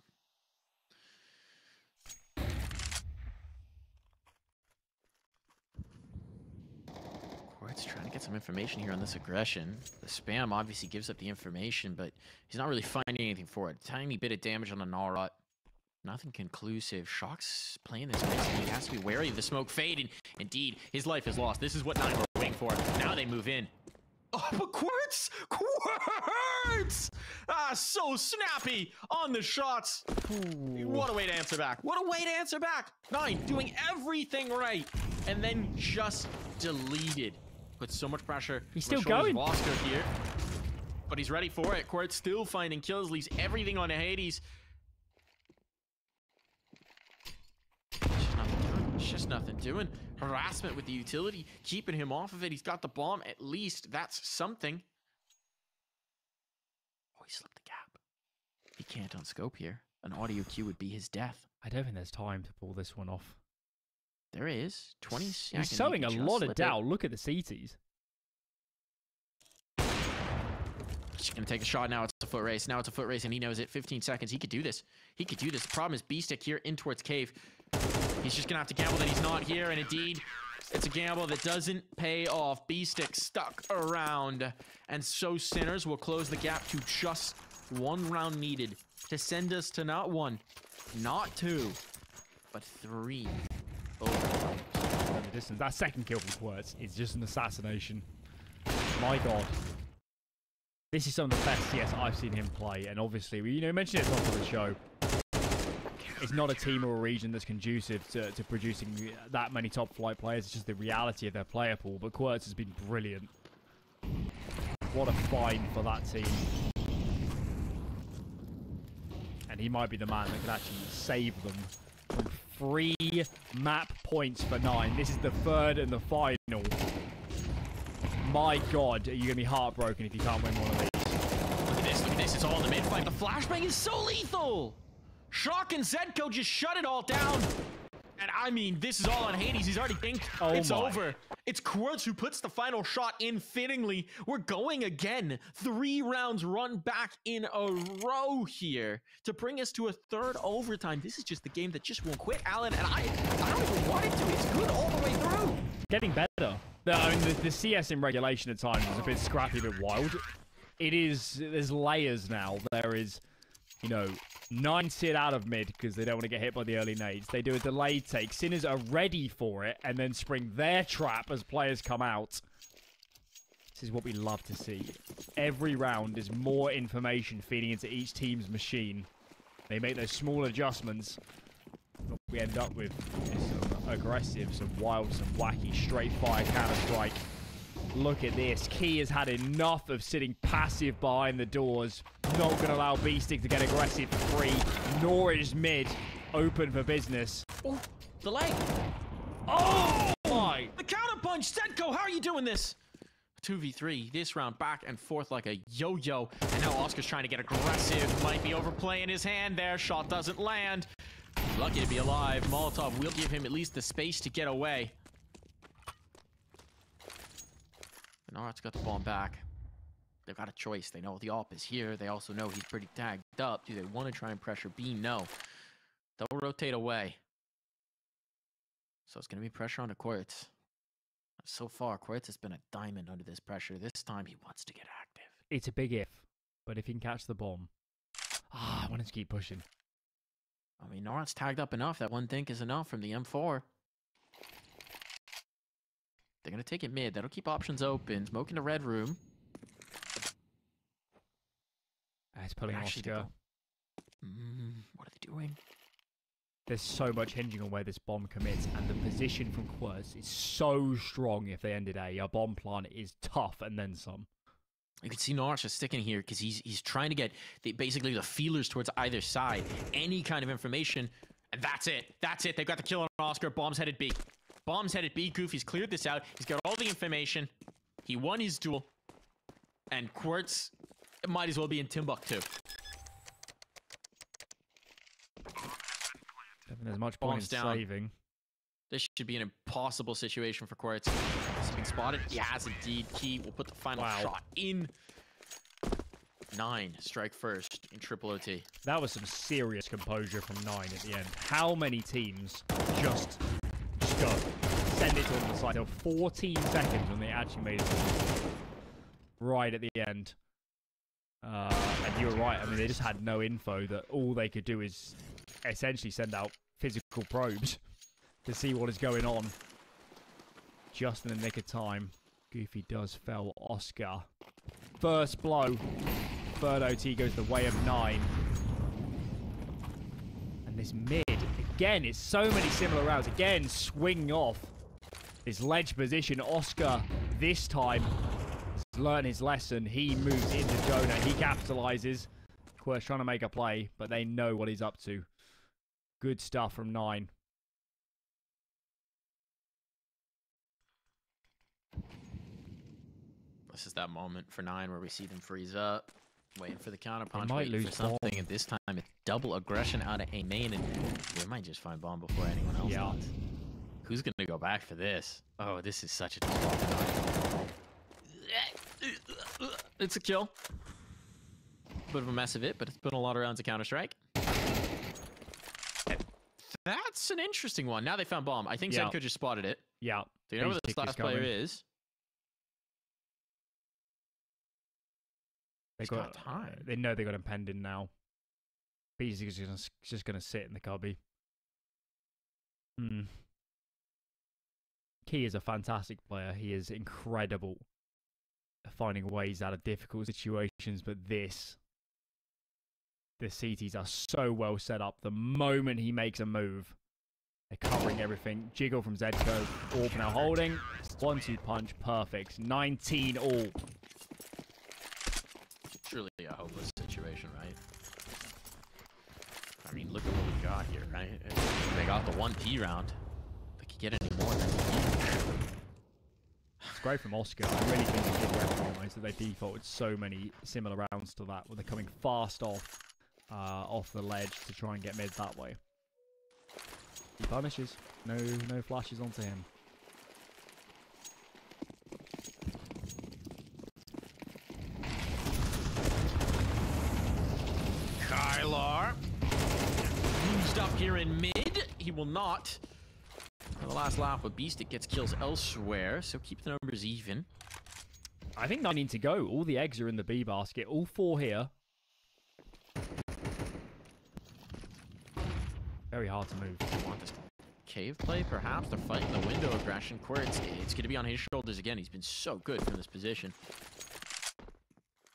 Trying to get some information here on this aggression. The spam obviously gives up the information, but he's not really finding anything for it. Tiny bit of damage on a Narrot. Nothing conclusive. Shock's playing this basically. He has to be wary of the smoke fade, and indeed, his life is lost. This is what 9 were waiting for. Now they move in. Oh, but KWERTZZ! KWERTZZ! Ah, so snappy on the shots. Ooh. What a way to answer back. What a way to answer back. 9 doing everything right, and then just deleted. Puts so much pressure. He's still going. Vosker here, but he's ready for it. KWERTZZ still finding kills, leaves everything on Hades. It's just nothing doing. Harassment with the utility, keeping him off of it. He's got the bomb. At least that's something. Oh, he slipped the gap. He can't unscope here. An audio cue would be his death. I don't think there's time to pull this one off. There is 20 seconds. He's sowing a lot of doubt. It. Look at the CTs. He's going to take a shot now. It's a foot race. Now it's a foot race, and he knows it. 15 seconds. He could do this. He could do this. The problem is beastik here in towards Cave. He's just going to have to gamble that he's not here, and indeed, it's a gamble that doesn't pay off. beastik stuck around, and so Sinners will close the gap to just one round needed to send us to not 1, not 2, but 3. Oh. The distance. That second kill from KWERTZZ is just an assassination. My god. This is some of the best CS I've seen him play, and obviously, you know, mention it on the show. It's not a team or a region that's conducive to producing that many top flight players. It's just the reality of their player pool, but KWERTZZ has been brilliant. What a find for that team. And he might be the man that could actually save them from 3 map points for 9. This is the 3rd and the final. My god, you're going to be heartbroken if you can't win one of these. Look at this, look at this. It's all in the mid-fight. The flashbang is so lethal. Shock and ZEDKO just shut it all down. And I mean, this is all on Hades. He's already dinked. Oh, it's my. Over. It's KWERTZZ who puts the final shot in fittingly. We're going again. 3 rounds run back in a row here to bring us to a 3rd overtime. This is just the game that just won't quit, Alan. And I don't even want it to. It's good all the way through. Getting better. No, I mean, the CS in regulation at times is a bit scrappy, a bit wild. It is. There's layers now. There is, you know, 9 sit out of mid because they don't want to get hit by the early nades. They do a delayed take. Sinners are ready for it and then spring their trap as players come out. This is what we love to see. Every round is more information feeding into each team's machine. They make those small adjustments. What we end up with is some aggressive, some wild, some wacky, straight fire Counter-Strike. Look at this. KEiiiii has had enough of sitting passive behind the doors. Not going to allow beastik to get aggressive for free. Nor is mid open for business. Oh, the leg. Oh, fly. The counterpunch, ZEDKO, how are you doing this? 2v3 this round, back and forth like a yo-yo. And now Oscar's trying to get aggressive. Might be overplaying his hand there. Shot doesn't land. Lucky to be alive. Molotov will give him at least the space to get away. And Narot's got the bomb back. They've got a choice. They know the AWP is here. They also know he's pretty tagged up. Do they want to try and pressure B? No. They'll rotate away. So it's going to be pressure on the KWERTZZ. So far, KWERTZZ has been a diamond under this pressure. This time, he wants to get active. It's a big if, but if he can catch the bomb. I wanted to keep pushing. I mean, Narot's tagged up enough that one think is enough from the M4. They're going to take it mid. That'll keep options open. Smoke in the red room. It's pulling Oscar. What are they doing? There's so much hinging on where this bomb commits, and the position from KWERTZZ is so strong if they ended A. Our bomb plan is tough, and then some. You can see Narsh is sticking here, because he's trying to get basically the feelers towards either side. Any kind of information, and that's it. That's it. They've got the kill on Oscar. Bomb's headed B. Bomb's headed B. Goofy's cleared this out. He's got all the information. He won his duel. And KWERTZZ might as well be in Timbuktu. There's much point in saving. This should be an impossible situation for KWERTZZ. Has he been spotted? He has indeed. KEiiiii will put the final shot in. 9, strike first in triple OT. That was some serious composure from 9 at the end. How many teams just go? Send it on the side. Till 14 seconds when they actually made it right at the end. And you were right. I mean, they just had no info that all they could do is essentially send out physical probes to see what is going on. Just in the nick of time. Goofy does fell Oscar. First blow. Third OT goes the way of 9. And this mid, again, it's so many similar rounds. Again, swinging off his ledge position. Oscar, this time, has learned his lesson. He moves into Jonah. He capitalizes. KWERTZZ trying to make a play, but they know what he's up to. Good stuff from 9. This is that moment for 9 where we see them freeze up, waiting for the counterpunch, waiting for something, and this time it's double aggression out of A main, and we might just find bomb before anyone else does. Who's going to go back for this? Oh, this is such a tough one. It's a kill. Bit of a mess of it, but it's been a lot of rounds of Counter-Strike. That's an interesting one. Now they found bomb. I think ZEDKO just spotted it. Yeah. Do you know where this last player is? They got time. They know they got him penned in now. Beastik is just going to sit in the cubby. KEiiiii is a fantastic player. He is incredible at finding ways out of difficult situations, but this... The CTs are so well set up. The moment he makes a move, they're covering everything. Jiggle from ZEDKO. Orp now holding. 1-2 punch. Perfect. 19 all. Surely a hopeless situation, right? I mean, look at what we got here, right? They got the 1P round. They could get any more. It's great from Oscar. I really think they did recognize that they defaulted so many similar rounds to that, where they're coming fast off the ledge to try and get mid that way. He punishes. No flashes onto him. Kylar. Used up here in mid. He will not. On the last lap, but beastik gets kills elsewhere, so keep the numbers even. I think 9 need to go. All the eggs are in the B basket. All 4 here. Very hard to move. They want this cave play, perhaps. They're fighting the window aggression. KWERTZZ, it's going to be on his shoulders again. He's been so good from this position.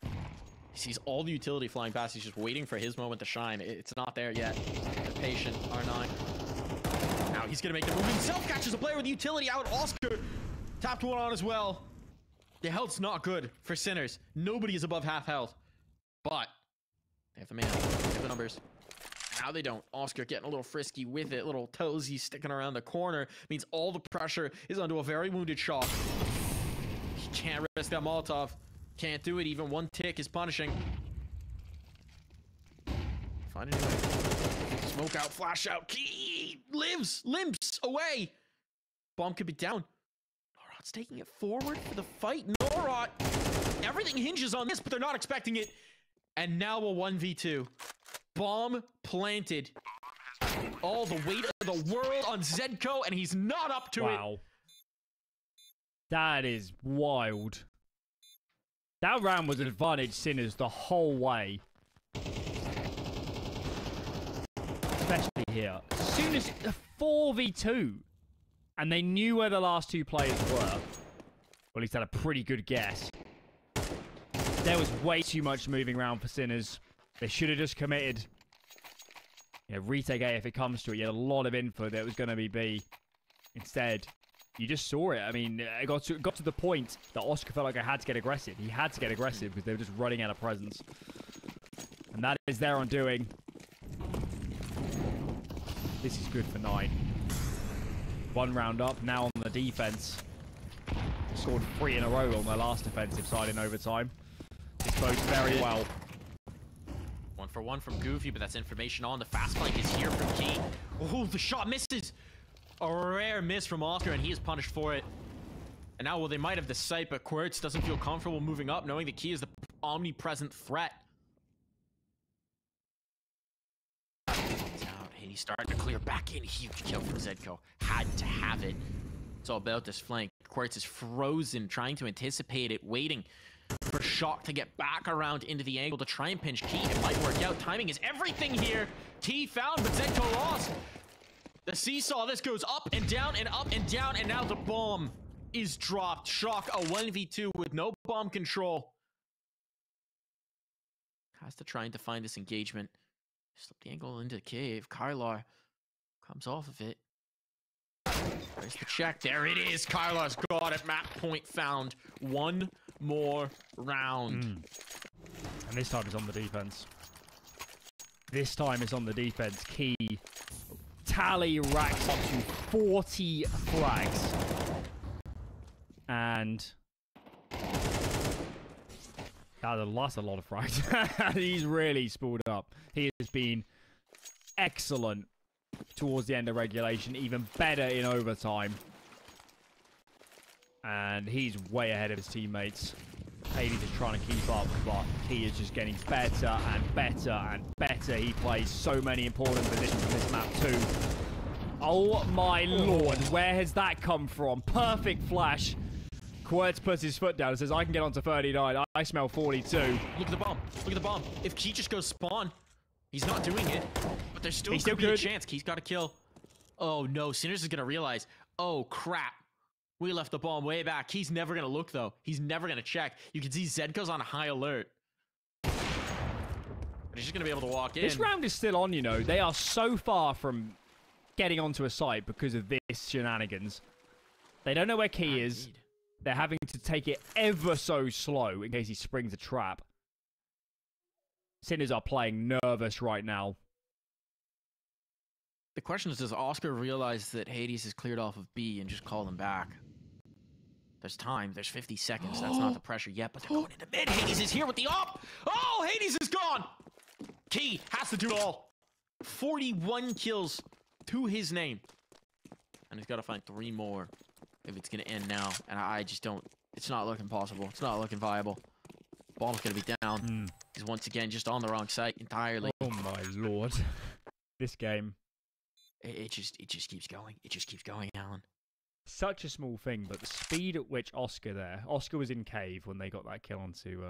He sees all the utility flying past. He's just waiting for his moment to shine. It's not there yet. He's patient, R9. Now he's going to make the move himself. Catches a player with utility out. Oscar tapped one on as well. The health's not good for Sinners. Nobody is above half health. But they have the man. They have the numbers. how they don't. Oscar getting a little frisky with it, little toesy sticking around the corner. Means all the pressure is onto a very wounded Shock. He can't risk that Molotov. Can't do it, even one tick is punishing. Find another. Smoke out, flash out. KEiiiii lives, limps away. Bomb could be down. Narot's taking it forward for the fight. Narrot, everything hinges on this, but they're not expecting it. And now a 1v2. Bomb planted. All the weight of the world on ZEDKO, and he's not up to it. Wow. That is wild. That round was advantage Sinners the whole way. Especially here. As soon as 4v2. And they knew where the last two players were. Well, at least had a pretty good guess. There was way too much moving around for Sinners. They should have just committed. You know, retake A if it comes to it. You had a lot of info that it was going to be B. Instead, you just saw it. I mean, it got to the point that Oscar felt like I had to get aggressive. He had to get aggressive because they were just running out of presence. And that is their undoing. This is good for 9. One round up, now on the defense. Scored 3 in a row on their last defensive side in overtime. This bodes very well. 1 for 1 from Goofy, but that's information on. The fast flank is here from KEiiiii. Oh, the shot misses! A rare miss from Oscar, and he is punished for it. And now, well, they might have the sight, but KWERTZZ doesn't feel comfortable moving up, knowing the KEiiiii is the omnipresent threat. He started to clear back in. Huge kill from ZEDKO. Had to have it. It's all about this flank. KWERTZZ is frozen, trying to anticipate it, waiting for Shock to get back around into the angle to try and pinch KEiiiii. It might work out. Timing is everything here. KEiiiii found, but ZEDKO lost. The seesaw, this goes up and down and up and down, and now the bomb is dropped. Shock, a 1v2 with no bomb control. Has to trying to find this engagement. Slip the angle into the cave. Kylar comes off of it. There's the check. There it is. Kylar's got it. Map point found. One more round. And this time it's on the defense. This time it's on the defense. KEiiiii tally racks up to 40 flags. And that's a lot of frags. He's really spooled up. He has been excellent towards the end of regulation, even better in overtime. And he's way ahead of his teammates. Hades is trying to keep up, but he is just getting better and better and better. He plays so many important positions in this map too. Oh my lord, where has that come from? Perfect flash. KWERTZZ puts his foot down and says, I can get onto 39. I smell 42. Look at the bomb. Look at the bomb. If KEiiiii just goes spawn, he's not doing it. But there's still could be a chance. KEiiiii's got to kill. Oh, no. Sinners is going to realize, oh, crap. We left the bomb way back. KEiiii's never going to look, though. He's never going to check. You can see ZEDKO's on high alert. But he's just going to be able to walk in. This round is still on, you know. They are so far from getting onto a site because of this shenanigans. They don't know where KEiiiii is. They're having to take it ever so slow in case he springs a trap. Sinners are playing nervous right now. The question is, does Oscar realize that Hades is cleared off of B and just call them back? There's time. There's 50 seconds. That's not the pressure yet, but they're going into mid. Hades is here with the op. Oh, Hades is gone. KEiiiii has to do it all. 41 kills to his name. And he's got to find 3 more. If it's going to end now, and I just don't... It's not looking possible. It's not looking viable. Bomb's going to be down. He's once again just on the wrong site entirely. Oh my lord. This game. It just keeps going. It just keeps going, Alan. Such a small thing, but the speed at which Oscar was in cave when they got that kill onto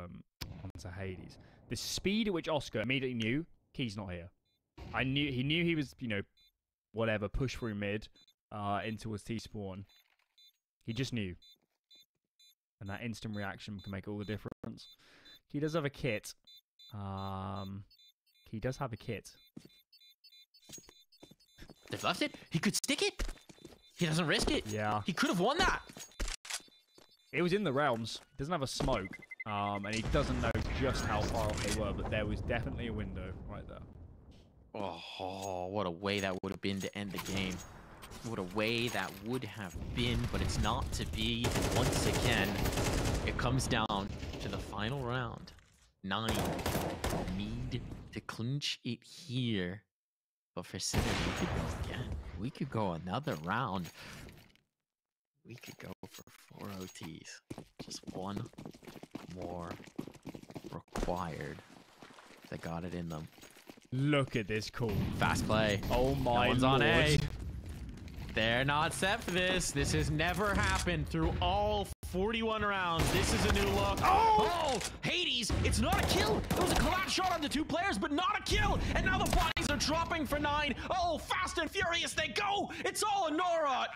Hades. The speed at which Oscar immediately knew, KEiiiii's not here. He knew he was, you know, whatever, push through mid into his T-spawn. He just knew. And that instant reaction can make all the difference. KEiiiii does have a kit. KEiiiiii does have a kit. They've left it. He could stick it. He doesn't risk it. Yeah. He could have won that. It was in the realms. He doesn't have a smoke. And he doesn't know just how far off they were, but there was definitely a window right there. Oh, what a way that would have been to end the game. What a way that would have been, but it's not to be. And once again, it comes down to the final round. 9 need to clinch it here. But for Sinners, we could go again. We could go another round. We could go for 4 OTs. Just one more required. They got it in them. Look at this call. Fast play. Oh my Lord. No one's on A. They're not set for this. This has never happened through all 41 rounds. This is a new look. Oh! Hades, it's not a kill. It was a collapse shot on the two players, but not a kill. And now the bodies are dropping for 9. Oh, fast and furious they go. It's all a Narrot.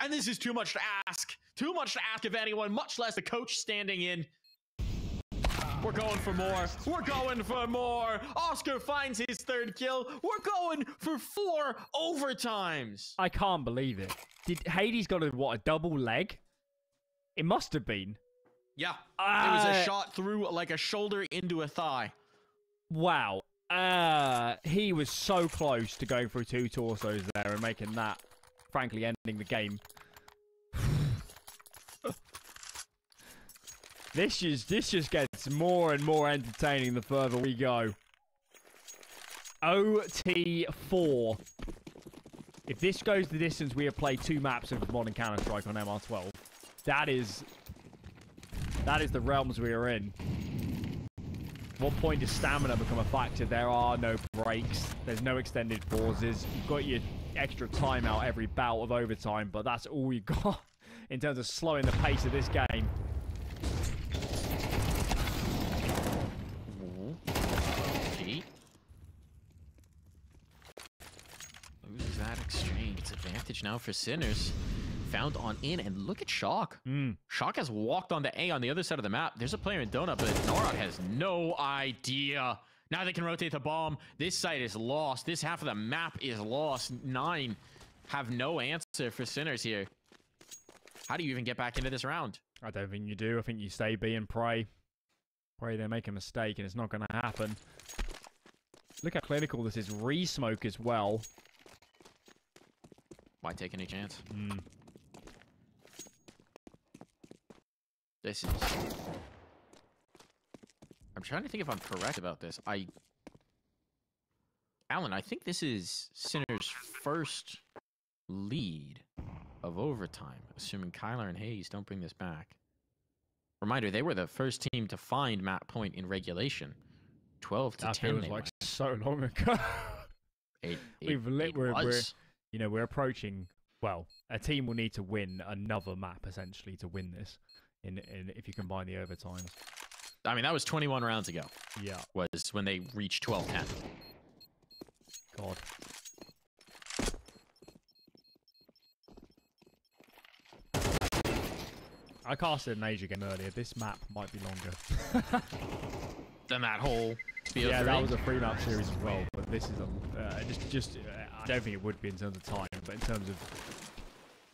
And this is too much to ask. Too much to ask of anyone, much less the coach standing in. We're going for more. We're going for more. Oscar finds his 3rd kill. We're going for 4 overtimes. I can't believe it. Did Hades got a, what, a double leg? It must have been. Yeah. It was a shot through like a shoulder into a thigh. Wow. He was so close to going through 2 torsos there and making that, frankly, ending the game. This just gets more and more entertaining the further we go. OT4. If this goes the distance, we have played 2 maps of Modern Counter-Strike on MR12. That is the realms we are in. At what point does stamina become a factor? There are no breaks. There's no extended pauses. You've got your extra time out every bout of overtime, but that's all you got in terms of slowing the pace of this game. Advantage now for Sinners, found on in, and look at Shock. Shock has walked on the A on the other side of the map. There's a player in Donut, but Narrot has no idea. Now they can rotate the bomb. This site is lost. This half of the map is lost. 9 have no answer for Sinners here. How do you even get back into this round? I don't think you do. I think you stay B and pray. Pray they make a mistake, and it's not going to happen. Look how clinical this is. Re-smoke as well. Why take any chance? This is... I'm trying to think if I'm correct about this. Alan, I think this is Sinner's 1st lead of overtime, assuming Kyler and Hayes don't bring this back. Reminder, they were the 1st team to find map point in regulation. 12 to that 10. That feels like so long ago. You know, we're approaching, well, a team will need to win another map, essentially, to win this, if you combine the overtimes. I mean, that was 21 rounds ago. Yeah. Was when they reached 12-10. God. I casted an Asia game earlier. This map might be longer. Than that whole... Yeah, that was a 3-map series as well, but this is a... I don't think it would be in terms of time, but in terms of...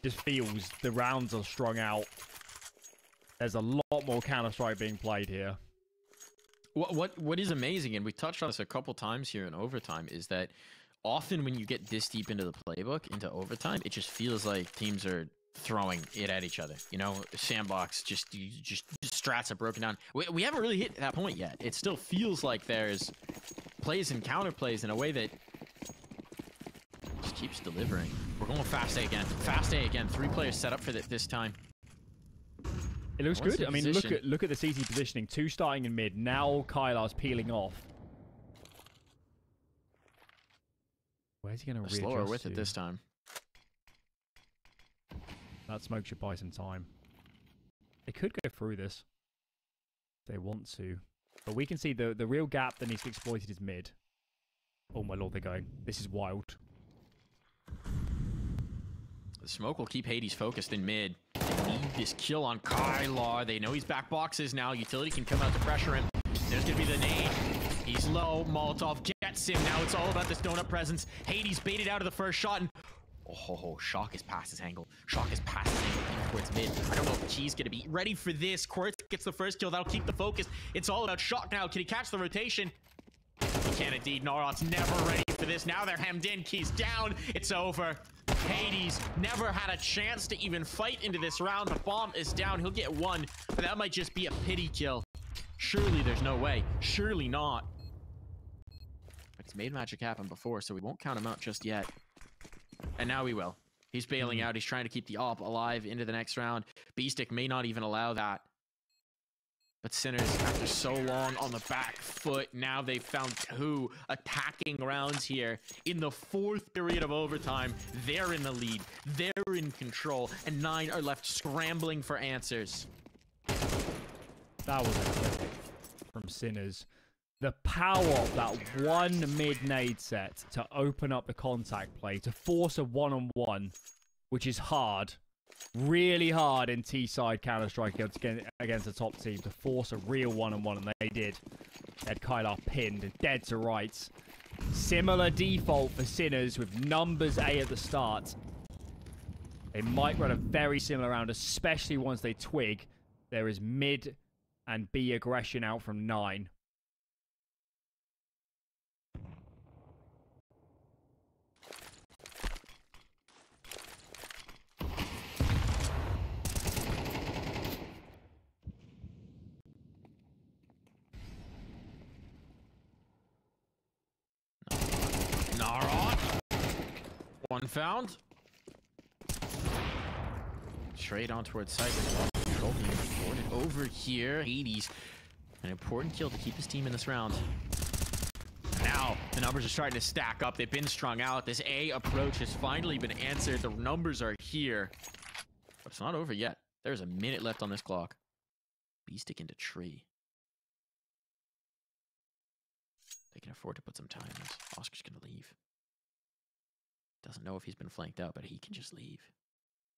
Just feels, the rounds are strung out. There's a lot more Counter-Strike being played here. What is amazing, and we touched on this a couple times here in overtime, is that often when you get this deep into the playbook, into overtime, it just feels like teams are throwing it at each other. You know, sandbox, just strats are broken down. We haven't really hit that point yet. It still feels like there's plays and counterplays in a way that just keeps delivering. We're going fast A again. Fast A again. 3 players set up for it this time. It looks good. I mean, look at the CT positioning. 2 starting in mid. Now Kylar's peeling off. Where's he going to readjust to? Slower with it this time. That smoke should buy some time. They could go through this if they want to. But we can see the real gap that needs to be exploited is mid. Oh my Lord, they're going. This is wild. The smoke will keep Hades focused in mid. They need this kill on Kylar. They know he's back boxes now. Utility can come out to pressure him. There's going to be the nade. He's low. Molotov gets him. Now it's all about this donut presence. Hades baited out of the 1st shot and... Oh, Shock is past his angle. Shock is past his angle towards mid. I don't know if G's going to be ready for this. KWERTZZ gets the 1st kill. That'll keep the focus. It's all about Shock now. Can he catch the rotation? He can indeed. Narrot's never ready for this. Now they're hemmed in. Key's down. It's over. Hades never had a chance to even fight into this round. The bomb is down. He'll get one, but that might just be a pity kill. Surely there's no way. Surely not. But he's made magic happen before, so we won't count him out just yet. And now we will. He's bailing out. He's trying to keep the AWP alive into the next round. Beastik may not even allow that. But Sinners, after so long on the back foot, now they've found two attacking rounds here. In the fourth period of overtime, they're in the lead. They're in control. And 9 are left scrambling for answers. That was epic from Sinners. The power of that one mid-nade set to open up the contact play, to force a one-on-one, which is hard. Really hard in T-side Counter-Strike against the top team to force a real one-on-one, and they did. They had KEiiiiii pinned and dead to rights. Similar default for Sinners with numbers A at the start. They might run a very similar round, especially once they twig. There is mid and B aggression out from 9. One found. Straight on towards Cyber. Control being recorded over here. Hades. An important kill to keep his team in this round. Now, the numbers are starting to stack up. They've been strung out. This A approach has finally been answered. The numbers are here. But it's not over yet. There's a minute left on this clock. Beastik into tree. They can afford to put some time in. Oscar's going to leave. Doesn't know if he's been flanked out, but he can just leave.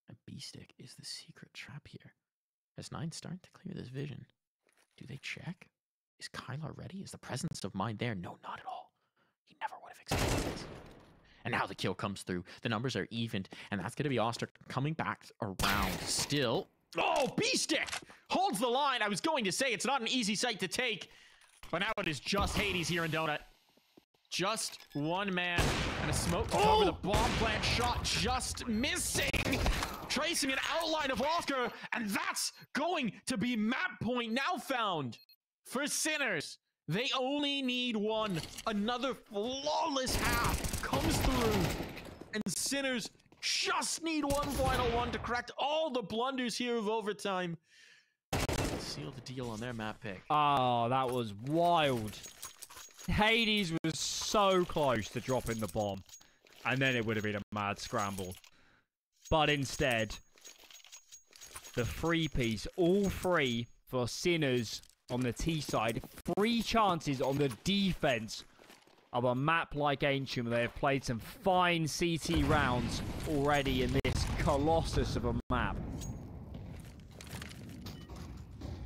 And beastik is the secret trap here. As 9 starting to clear this vision, do they check? Is KEiiiiii ready? Is the presence of mind there? No, not at all. He never would have expected this. And now the kill comes through. The numbers are evened, and that's going to be Oster coming back around still. Oh, beastik holds the line. I was going to say it's not an easy sight to take, but now it is just Hades here in Donut. Just one man, and a smoke to cover the bomb plant shot, just missing, tracing an outline of Oscar, and that's going to be map point now found for Sinners. They only need one. Another flawless half comes through, and Sinners just need one final one to correct all the blunders here of overtime. Seal the deal on their map pick. Oh, that was wild. Hades was so close to dropping the bomb, and then it would have been a mad scramble. But instead, the free piece, all free for Sinners on the T side. Free chances on the defense of a map like Ancient. They have played some fine CT rounds already in this colossus of a map.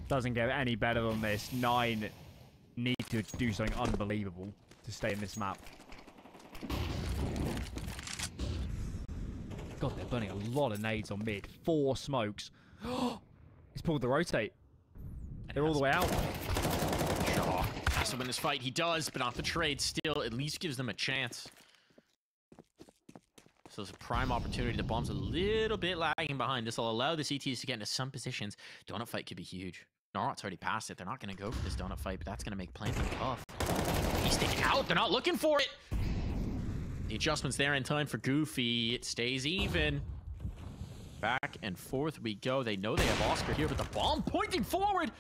Doesn't get any better than this. 9 need to do something unbelievable to stay in this map. God, they're burning a lot of nades on mid. 4 smokes. He's pulled the rotate. They're all the way out. Sure. Has to win this fight. He does, but off the trade still. At least gives them a chance. So it's a prime opportunity. The bomb's a little bit lagging behind. This will allow the CTs to get into some positions. Donut fight could be huge. Narrot's already passed it. They're not going to go for this donut fight, but that's going to make playing tough. He's sticking out. They're not looking for it. The adjustment's there in time for Goofy. It stays even. Back and forth we go. They know they have Oscar here, but the bomb pointing forward.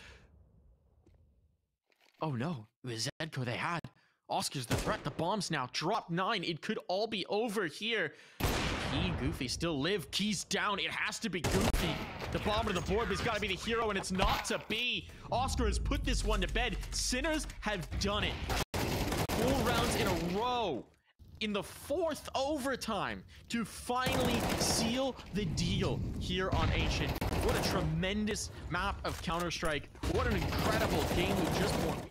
Oh, no. The ZEDKO they had. Oscar's the threat. The bomb's now dropped. 9. It could all be over here. Key and Goofy still live. Key's down. It has to be Goofy. The bomb to the board, but he's got to be the hero, and it's not to be. Oscar has put this one to bed. Sinners have done it. 4 rounds in a row in the 4th overtime to finally seal the deal here on Ancient. What a tremendous map of Counter-Strike. What an incredible game we just won.